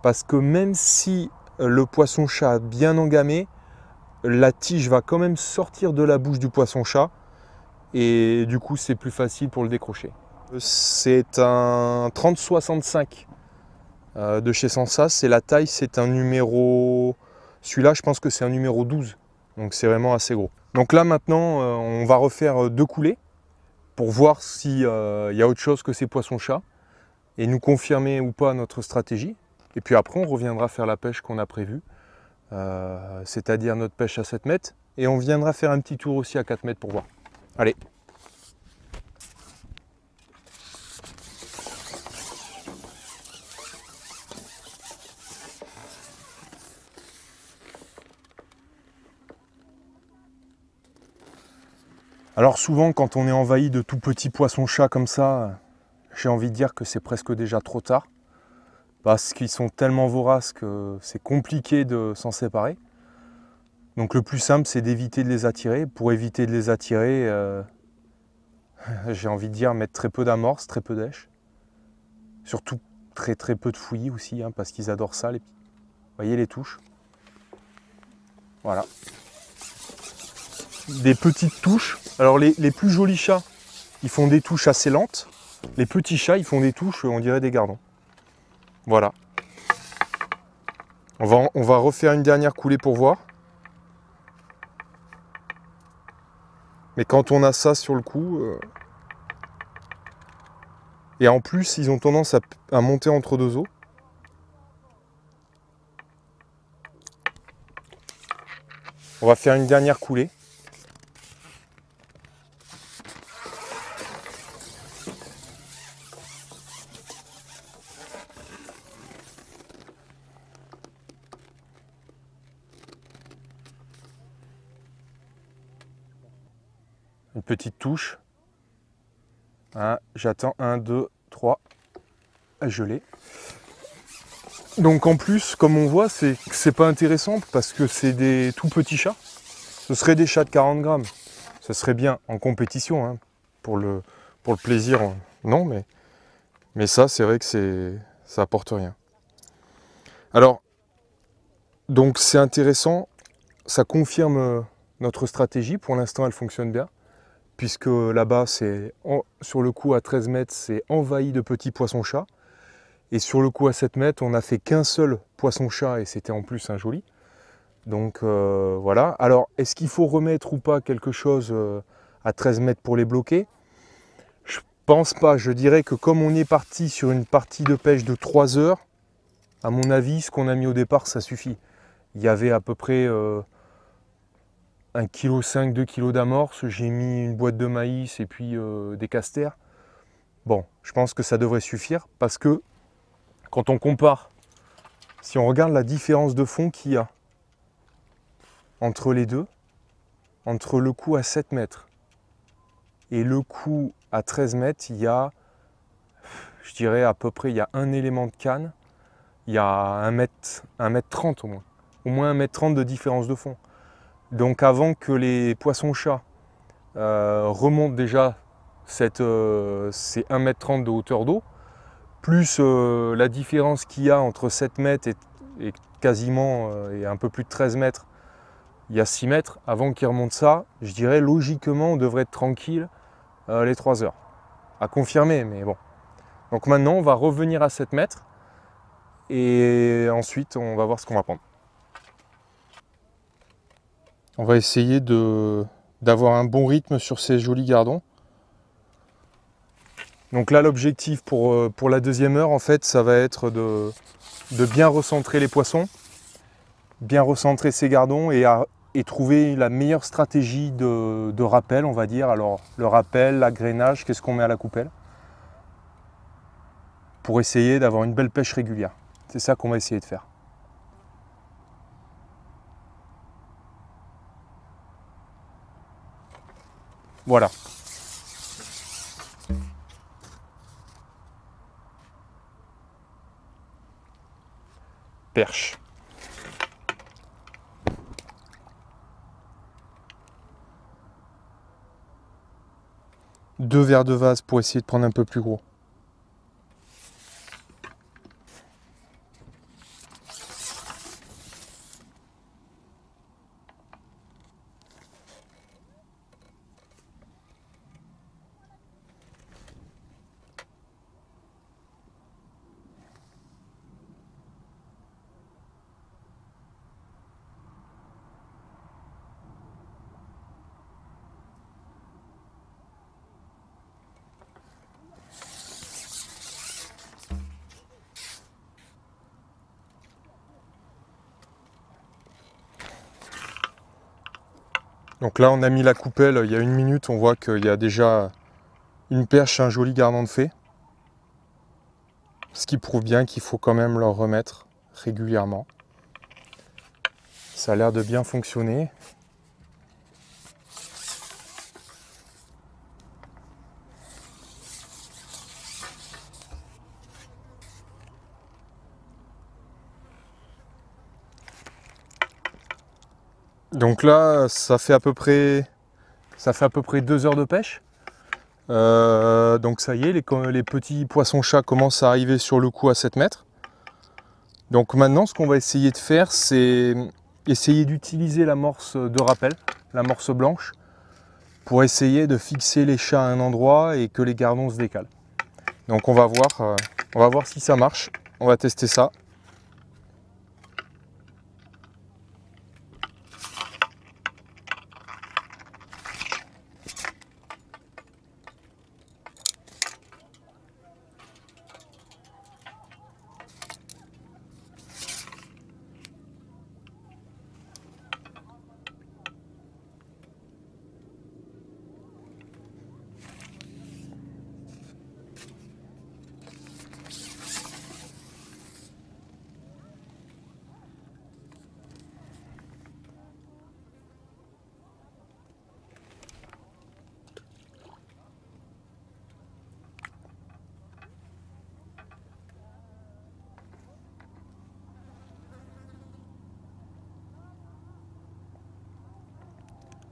Parce que même si le poisson-chat bien engamé, la tige va quand même sortir de la bouche du poisson-chat et du coup c'est plus facile pour le décrocher. C'est un trente soixante-cinq euh, de chez Sensas, c'est la taille, c'est un numéro... Celui-là je pense que c'est un numéro douze, donc c'est vraiment assez gros. Donc là maintenant euh, on va refaire deux coulées pour voir s'il euh, y a autre chose que ces poissons-chats et nous confirmer ou pas notre stratégie. Et puis après, on reviendra faire la pêche qu'on a prévue, euh, c'est-à-dire notre pêche à sept mètres. Et on viendra faire un petit tour aussi à quatre mètres pour voir. Allez. Alors souvent, quand on est envahi de tout petits poissons-chats comme ça, j'ai envie de dire que c'est presque déjà trop tard. Parce qu'ils sont tellement voraces que c'est compliqué de s'en séparer. Donc le plus simple, c'est d'éviter de les attirer. Pour éviter de les attirer, euh, j'ai envie de dire mettre très peu d'amorce, très peu d'èche. Surtout très très peu de fouillis aussi, hein, parce qu'ils adorent ça. Les... Vous voyez les touches? Voilà. Des petites touches. Alors les, les plus jolis chats, ils font des touches assez lentes. Les petits chats, ils font des touches, on dirait des gardons. Voilà, on va, on va refaire une dernière coulée pour voir. Mais quand on a ça sur le coup, euh... et en plus ils ont tendance à, à monter entre deux eaux. On va faire une dernière coulée. Petite touche, Hein, j'attends un, deux, trois. Je l'ai. Donc en plus, comme on voit, c'est c'est pas intéressant parce que c'est des tout petits chats. Ce serait des chats de quarante grammes. Ce serait bien en compétition, hein, pour le, pour le plaisir. Non, mais, mais ça, c'est vrai que c'est ça apporte rien. Alors, donc c'est intéressant. Ça confirme notre stratégie. Pour l'instant, elle fonctionne bien. Puisque là-bas, c'est sur le coup à treize mètres, c'est envahi de petits poissons-chats. Et sur le coup à sept mètres, on n'a fait qu'un seul poisson-chat et c'était en plus un joli. Donc euh, voilà. Alors, est-ce qu'il faut remettre ou pas quelque chose euh, à treize mètres pour les bloquer? Je pense pas. Je dirais que comme on est parti sur une partie de pêche de trois heures, à mon avis, ce qu'on a mis au départ, ça suffit. Il y avait à peu près euh, un virgule cinq kilos, deux kilos d'amorce. J'ai mis une boîte de maïs et puis euh, des casters. Bon, je pense que ça devrait suffire parce que quand on compare, si on regarde la différence de fond qu'il y a entre les deux, entre le coup à sept mètres et le coup à treize mètres, il y a, je dirais à peu près, il y a un élément de canne, il y a un mètre trente au moins, au moins un mètre trente de différence de fond. Donc avant que les poissons-chats euh, remontent déjà cette, euh, ces un mètre trente de hauteur d'eau, plus euh, la différence qu'il y a entre sept mètres et, et quasiment euh, et un peu plus de treize mètres, il y a six mètres, avant qu'il remonte ça, je dirais logiquement on devrait être tranquille euh, les trois heures. À confirmer, mais bon. Donc maintenant on va revenir à sept mètres et ensuite on va voir ce qu'on va prendre. On va essayer de d'avoir un bon rythme sur ces jolis gardons. Donc là, l'objectif pour, pour la deuxième heure, en fait, ça va être de, de bien recentrer les poissons, bien recentrer ces gardons et, à, et trouver la meilleure stratégie de, de rappel, on va dire. Alors, le rappel, l'agrainage, qu'est-ce qu'on met à la coupelle pour essayer d'avoir une belle pêche régulière. C'est ça qu'on va essayer de faire. Voilà. Perche. Deux verres de vase pour essayer de prendre un peu plus gros. Donc là, on a mis la coupelle il y a une minute, on voit qu'il y a déjà une perche, un joli gardon de fée. Ce qui prouve bien qu'il faut quand même leur remettre régulièrement. Ça a l'air de bien fonctionner. Donc là, ça fait à peu près, ça fait à peu près deux heures de pêche. Euh, donc ça y est, les, les petits poissons-chats commencent à arriver sur le coup à sept mètres. Donc maintenant, ce qu'on va essayer de faire, c'est essayer d'utiliser l'amorce de rappel, l'amorce blanche, pour essayer de fixer les chats à un endroit et que les gardons se décalent. Donc on va voir, on va voir si ça marche. On va tester ça.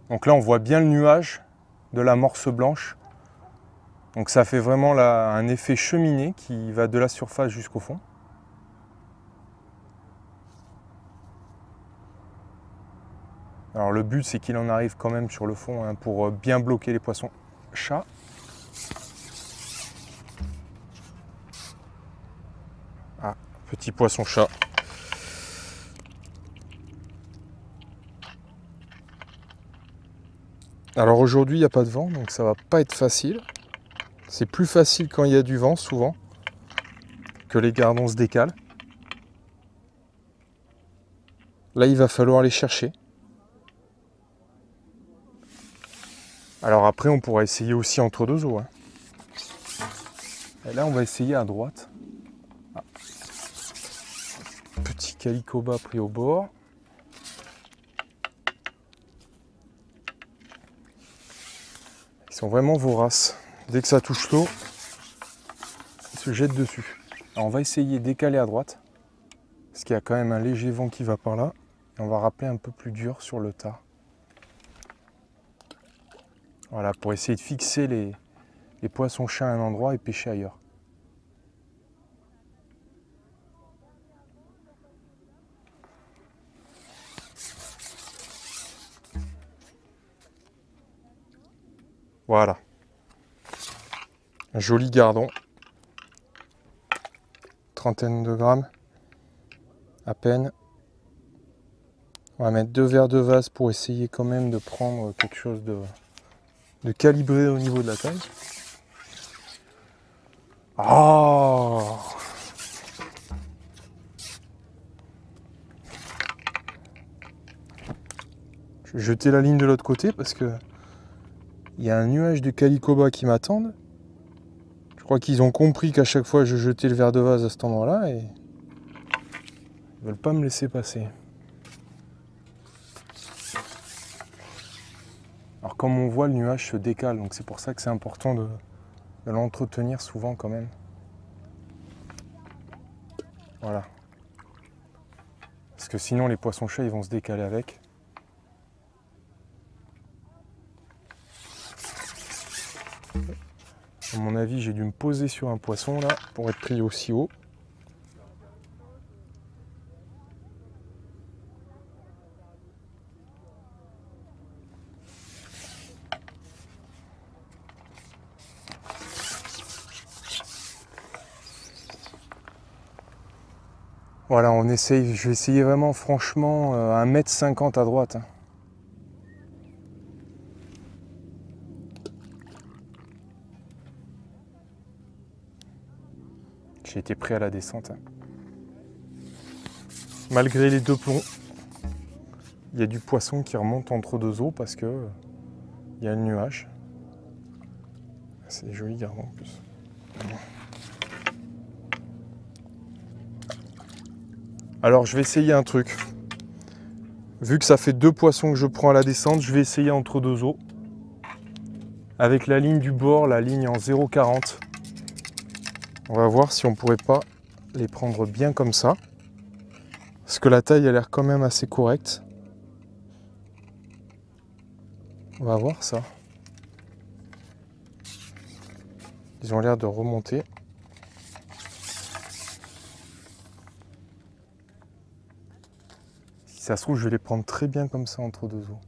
Donc là, on voit bien le nuage de la morse blanche. Donc ça fait vraiment là, un effet cheminée qui va de la surface jusqu'au fond. Alors le but, c'est qu'il en arrive quand même sur le fond hein, pour bien bloquer les poissons chats. Ah, petit poisson chat. Alors aujourd'hui, il n'y a pas de vent, donc ça va pas être facile. C'est plus facile quand il y a du vent, souvent, que les gardons se décalent. Là, il va falloir les chercher. Alors après, on pourra essayer aussi entre deux eaux. Hein. Et là, on va essayer à droite. Ah. Petit calicoba pris au bord. Ils sont vraiment voraces. Dès que ça touche l'eau, ils se jettent dessus. Alors on va essayer d'écaler à droite, parce qu'il y a quand même un léger vent qui va par là. Et on va rappeler un peu plus dur sur le tas. Voilà, pour essayer de fixer les, les poissons chats à un endroit et pêcher ailleurs. Voilà. Un joli gardon. Trentaine de grammes. À peine. On va mettre deux verres de vase pour essayer quand même de prendre quelque chose de... de calibrer au niveau de la taille. Oh, je vais jeter la ligne de l'autre côté parce que il y a un nuage de calicoba qui m'attendent. Je crois qu'ils ont compris qu'à chaque fois je jetais le verre de vase à cet endroit-là et ils veulent pas me laisser passer. Alors comme on voit, le nuage se décale, donc c'est pour ça que c'est important de, de l'entretenir souvent quand même. Voilà. Parce que sinon les poissons chats ils vont se décaler avec. À mon avis, j'ai dû me poser sur un poisson là pour être pris aussi haut. Voilà, on essaye, je vais essayer vraiment franchement euh, un mètre cinquante à droite. Hein. J'ai été prêt à la descente. Hein. Malgré les deux plombs, il y a du poisson qui remonte entre deux eaux parce que euh, il y a le nuage. C'est joli gardon en plus. Alors je vais essayer un truc, vu que ça fait deux poissons que je prends à la descente, je vais essayer entre deux eaux, avec la ligne du bord, la ligne en zéro virgule quarante, on va voir si on pourrait pas les prendre bien comme ça, parce que la taille a l'air quand même assez correcte, on va voir ça, ils ont l'air de remonter. Ça se trouve, je vais les prendre très bien comme ça entre deux eaux.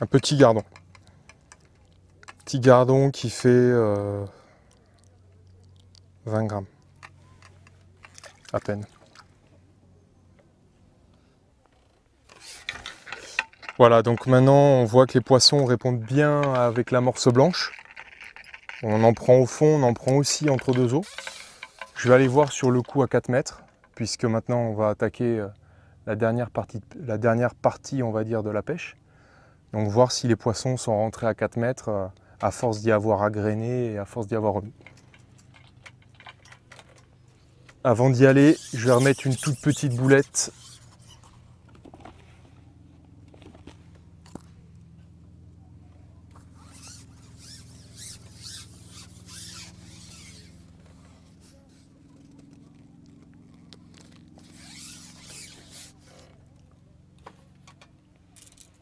Un petit gardon. Petit gardon qui fait euh, vingt grammes. À peine. Voilà, donc maintenant on voit que les poissons répondent bien avec la morse blanche. On en prend au fond, on en prend aussi entre deux eaux. Je vais aller voir sur le coup à quatre mètres, puisque maintenant on va attaquer la dernière partie, la dernière partie on va dire, de la pêche. Donc voir si les poissons sont rentrés à quatre mètres à force d'y avoir agrainé et à force d'y avoir remis. Avant d'y aller, je vais remettre une toute petite boulette.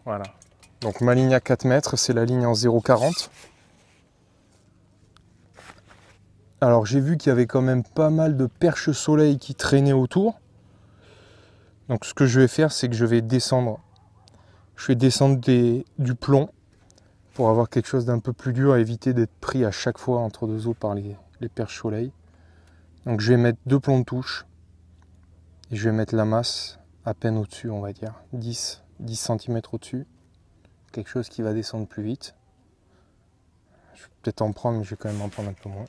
Voilà. Donc ma ligne à quatre mètres, c'est la ligne en zéro virgule quarante. Alors j'ai vu qu'il y avait quand même pas mal de perches soleil qui traînaient autour. Donc ce que je vais faire, c'est que je vais descendre. Je vais descendre des, du plomb pour avoir quelque chose d'un peu plus dur à éviter d'être pris à chaque fois entre deux eaux par les, les perches soleil. Donc je vais mettre deux plombs de touche et je vais mettre la masse à peine au-dessus, on va dire, dix, dix centimètres au-dessus. Quelque chose qui va descendre plus vite. Je vais peut-être en prendre, mais je vais quand même en prendre un peu moins.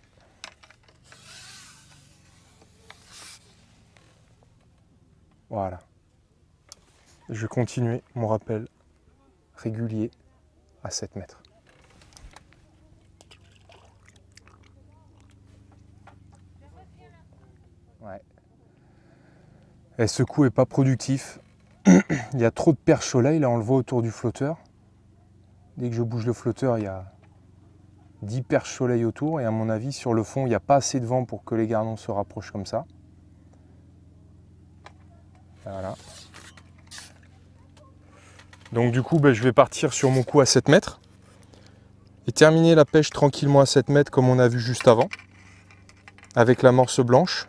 Voilà. Je vais continuer mon rappel régulier à sept mètres. Ouais. Et ce coup est pas productif. Il y a trop de perches soleil, là on le voit autour du flotteur. Dès que je bouge le flotteur, il y a dix perches soleil autour. Et à mon avis, sur le fond, il n'y a pas assez de vent pour que les gardons se rapprochent comme ça. Voilà. Donc du coup, ben, je vais partir sur mon coup à sept mètres. Et terminer la pêche tranquillement à sept mètres comme on a vu juste avant. Avec l'amorce blanche.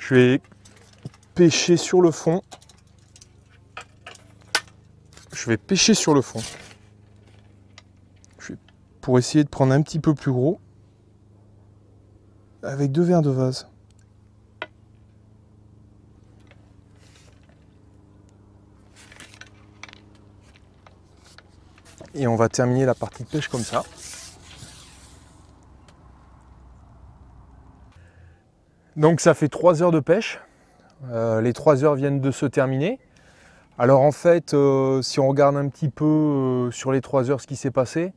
Je vais pêcher sur le fond. Je vais pêcher sur le fond. Je vais pour essayer de prendre un petit peu plus gros. Avec deux verres de vase. Et on va terminer la partie de pêche comme ça. Donc ça fait trois heures de pêche. Euh, les trois heures viennent de se terminer. Alors en fait, euh, si on regarde un petit peu euh, sur les trois heures ce qui s'est passé,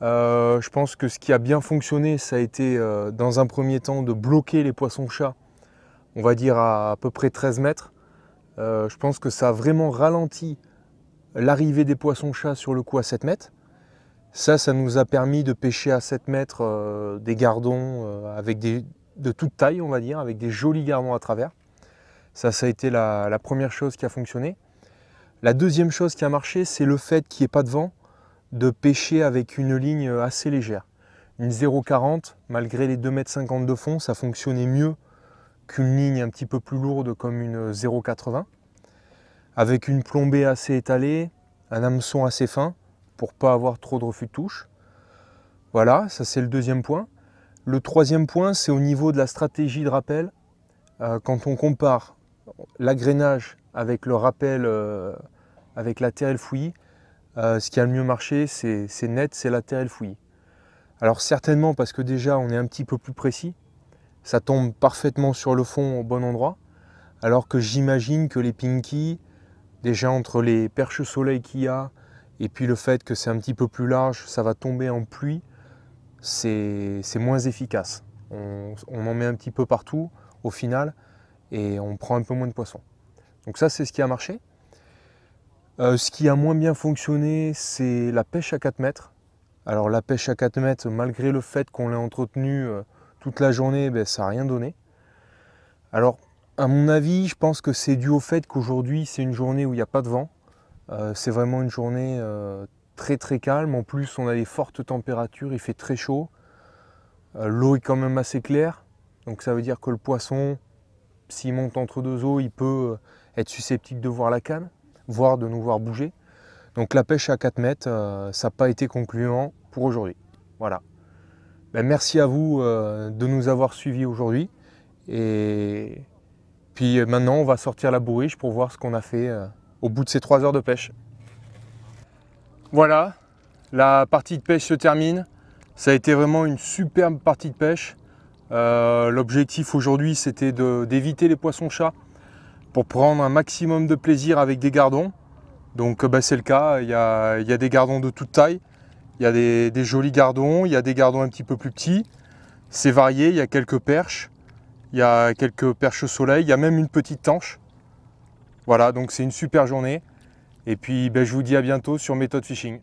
euh, je pense que ce qui a bien fonctionné, ça a été euh, dans un premier temps de bloquer les poissons-chats, on va dire à à peu près treize mètres. Euh, je pense que ça a vraiment ralenti l'arrivée des poissons-chats sur le coup à sept mètres. Ça, ça nous a permis de pêcher à sept mètres euh, des gardons euh, avec des, de toute taille, on va dire, avec des jolis gardons à travers. Ça, ça a été la, la première chose qui a fonctionné. La deuxième chose qui a marché, c'est le fait qu'il n'y ait pas de vent, de pêcher avec une ligne assez légère. Une zéro virgule quarante, malgré les deux mètres cinquante de fond, ça fonctionnait mieux qu'une ligne un petit peu plus lourde comme une zéro virgule quatre-vingts. Avec une plombée assez étalée, un hameçon assez fin pour pas avoir trop de refus de touche. Voilà, ça c'est le deuxième point. Le troisième point, c'est au niveau de la stratégie de rappel. Euh, quand on compare l'agrainage avec le rappel, euh, avec la terre et le fouillis, euh, ce qui a le mieux marché, c'est net, c'est la terre et le fouillis. Alors certainement parce que déjà on est un petit peu plus précis, ça tombe parfaitement sur le fond au bon endroit, alors que j'imagine que les pinkies, déjà entre les perches soleil qu'il y a et puis le fait que c'est un petit peu plus large, ça va tomber en pluie, c'est moins efficace. On, on en met un petit peu partout au final et on prend un peu moins de poissons. Donc ça, c'est ce qui a marché. Euh, ce qui a moins bien fonctionné, c'est la pêche à quatre mètres. Alors la pêche à quatre mètres, malgré le fait qu'on l'ait entretenue euh, toute la journée, ben, ça n'a rien donné. Alors à mon avis, je pense que c'est dû au fait qu'aujourd'hui, c'est une journée où il n'y a pas de vent. Euh, c'est vraiment une journée euh, très très calme. En plus, on a des fortes températures, il fait très chaud. Euh, l'eau est quand même assez claire. Donc ça veut dire que le poisson, s'il monte entre deux eaux, il peut être susceptible de voir la canne, voire de nous voir bouger. Donc la pêche à quatre mètres, euh, ça n'a pas été concluant pour aujourd'hui. Voilà. Ben, merci à vous euh, de nous avoir suivis aujourd'hui. Et puis maintenant, on va sortir la bourriche pour voir ce qu'on a fait euh, au bout de ces trois heures de pêche. Voilà, la partie de pêche se termine. Ça a été vraiment une superbe partie de pêche. Euh, L'objectif aujourd'hui, c'était d'éviter les poissons-chats pour prendre un maximum de plaisir avec des gardons. Donc ben, c'est le cas, il y a, il y a des gardons de toute taille, il y a des, des jolis gardons, il y a des gardons un petit peu plus petits. C'est varié, il y a quelques perches, il y a quelques perches au soleil, il y a même une petite tanche. Voilà, donc c'est une super journée. Et puis ben, je vous dis à bientôt sur Method Fishing.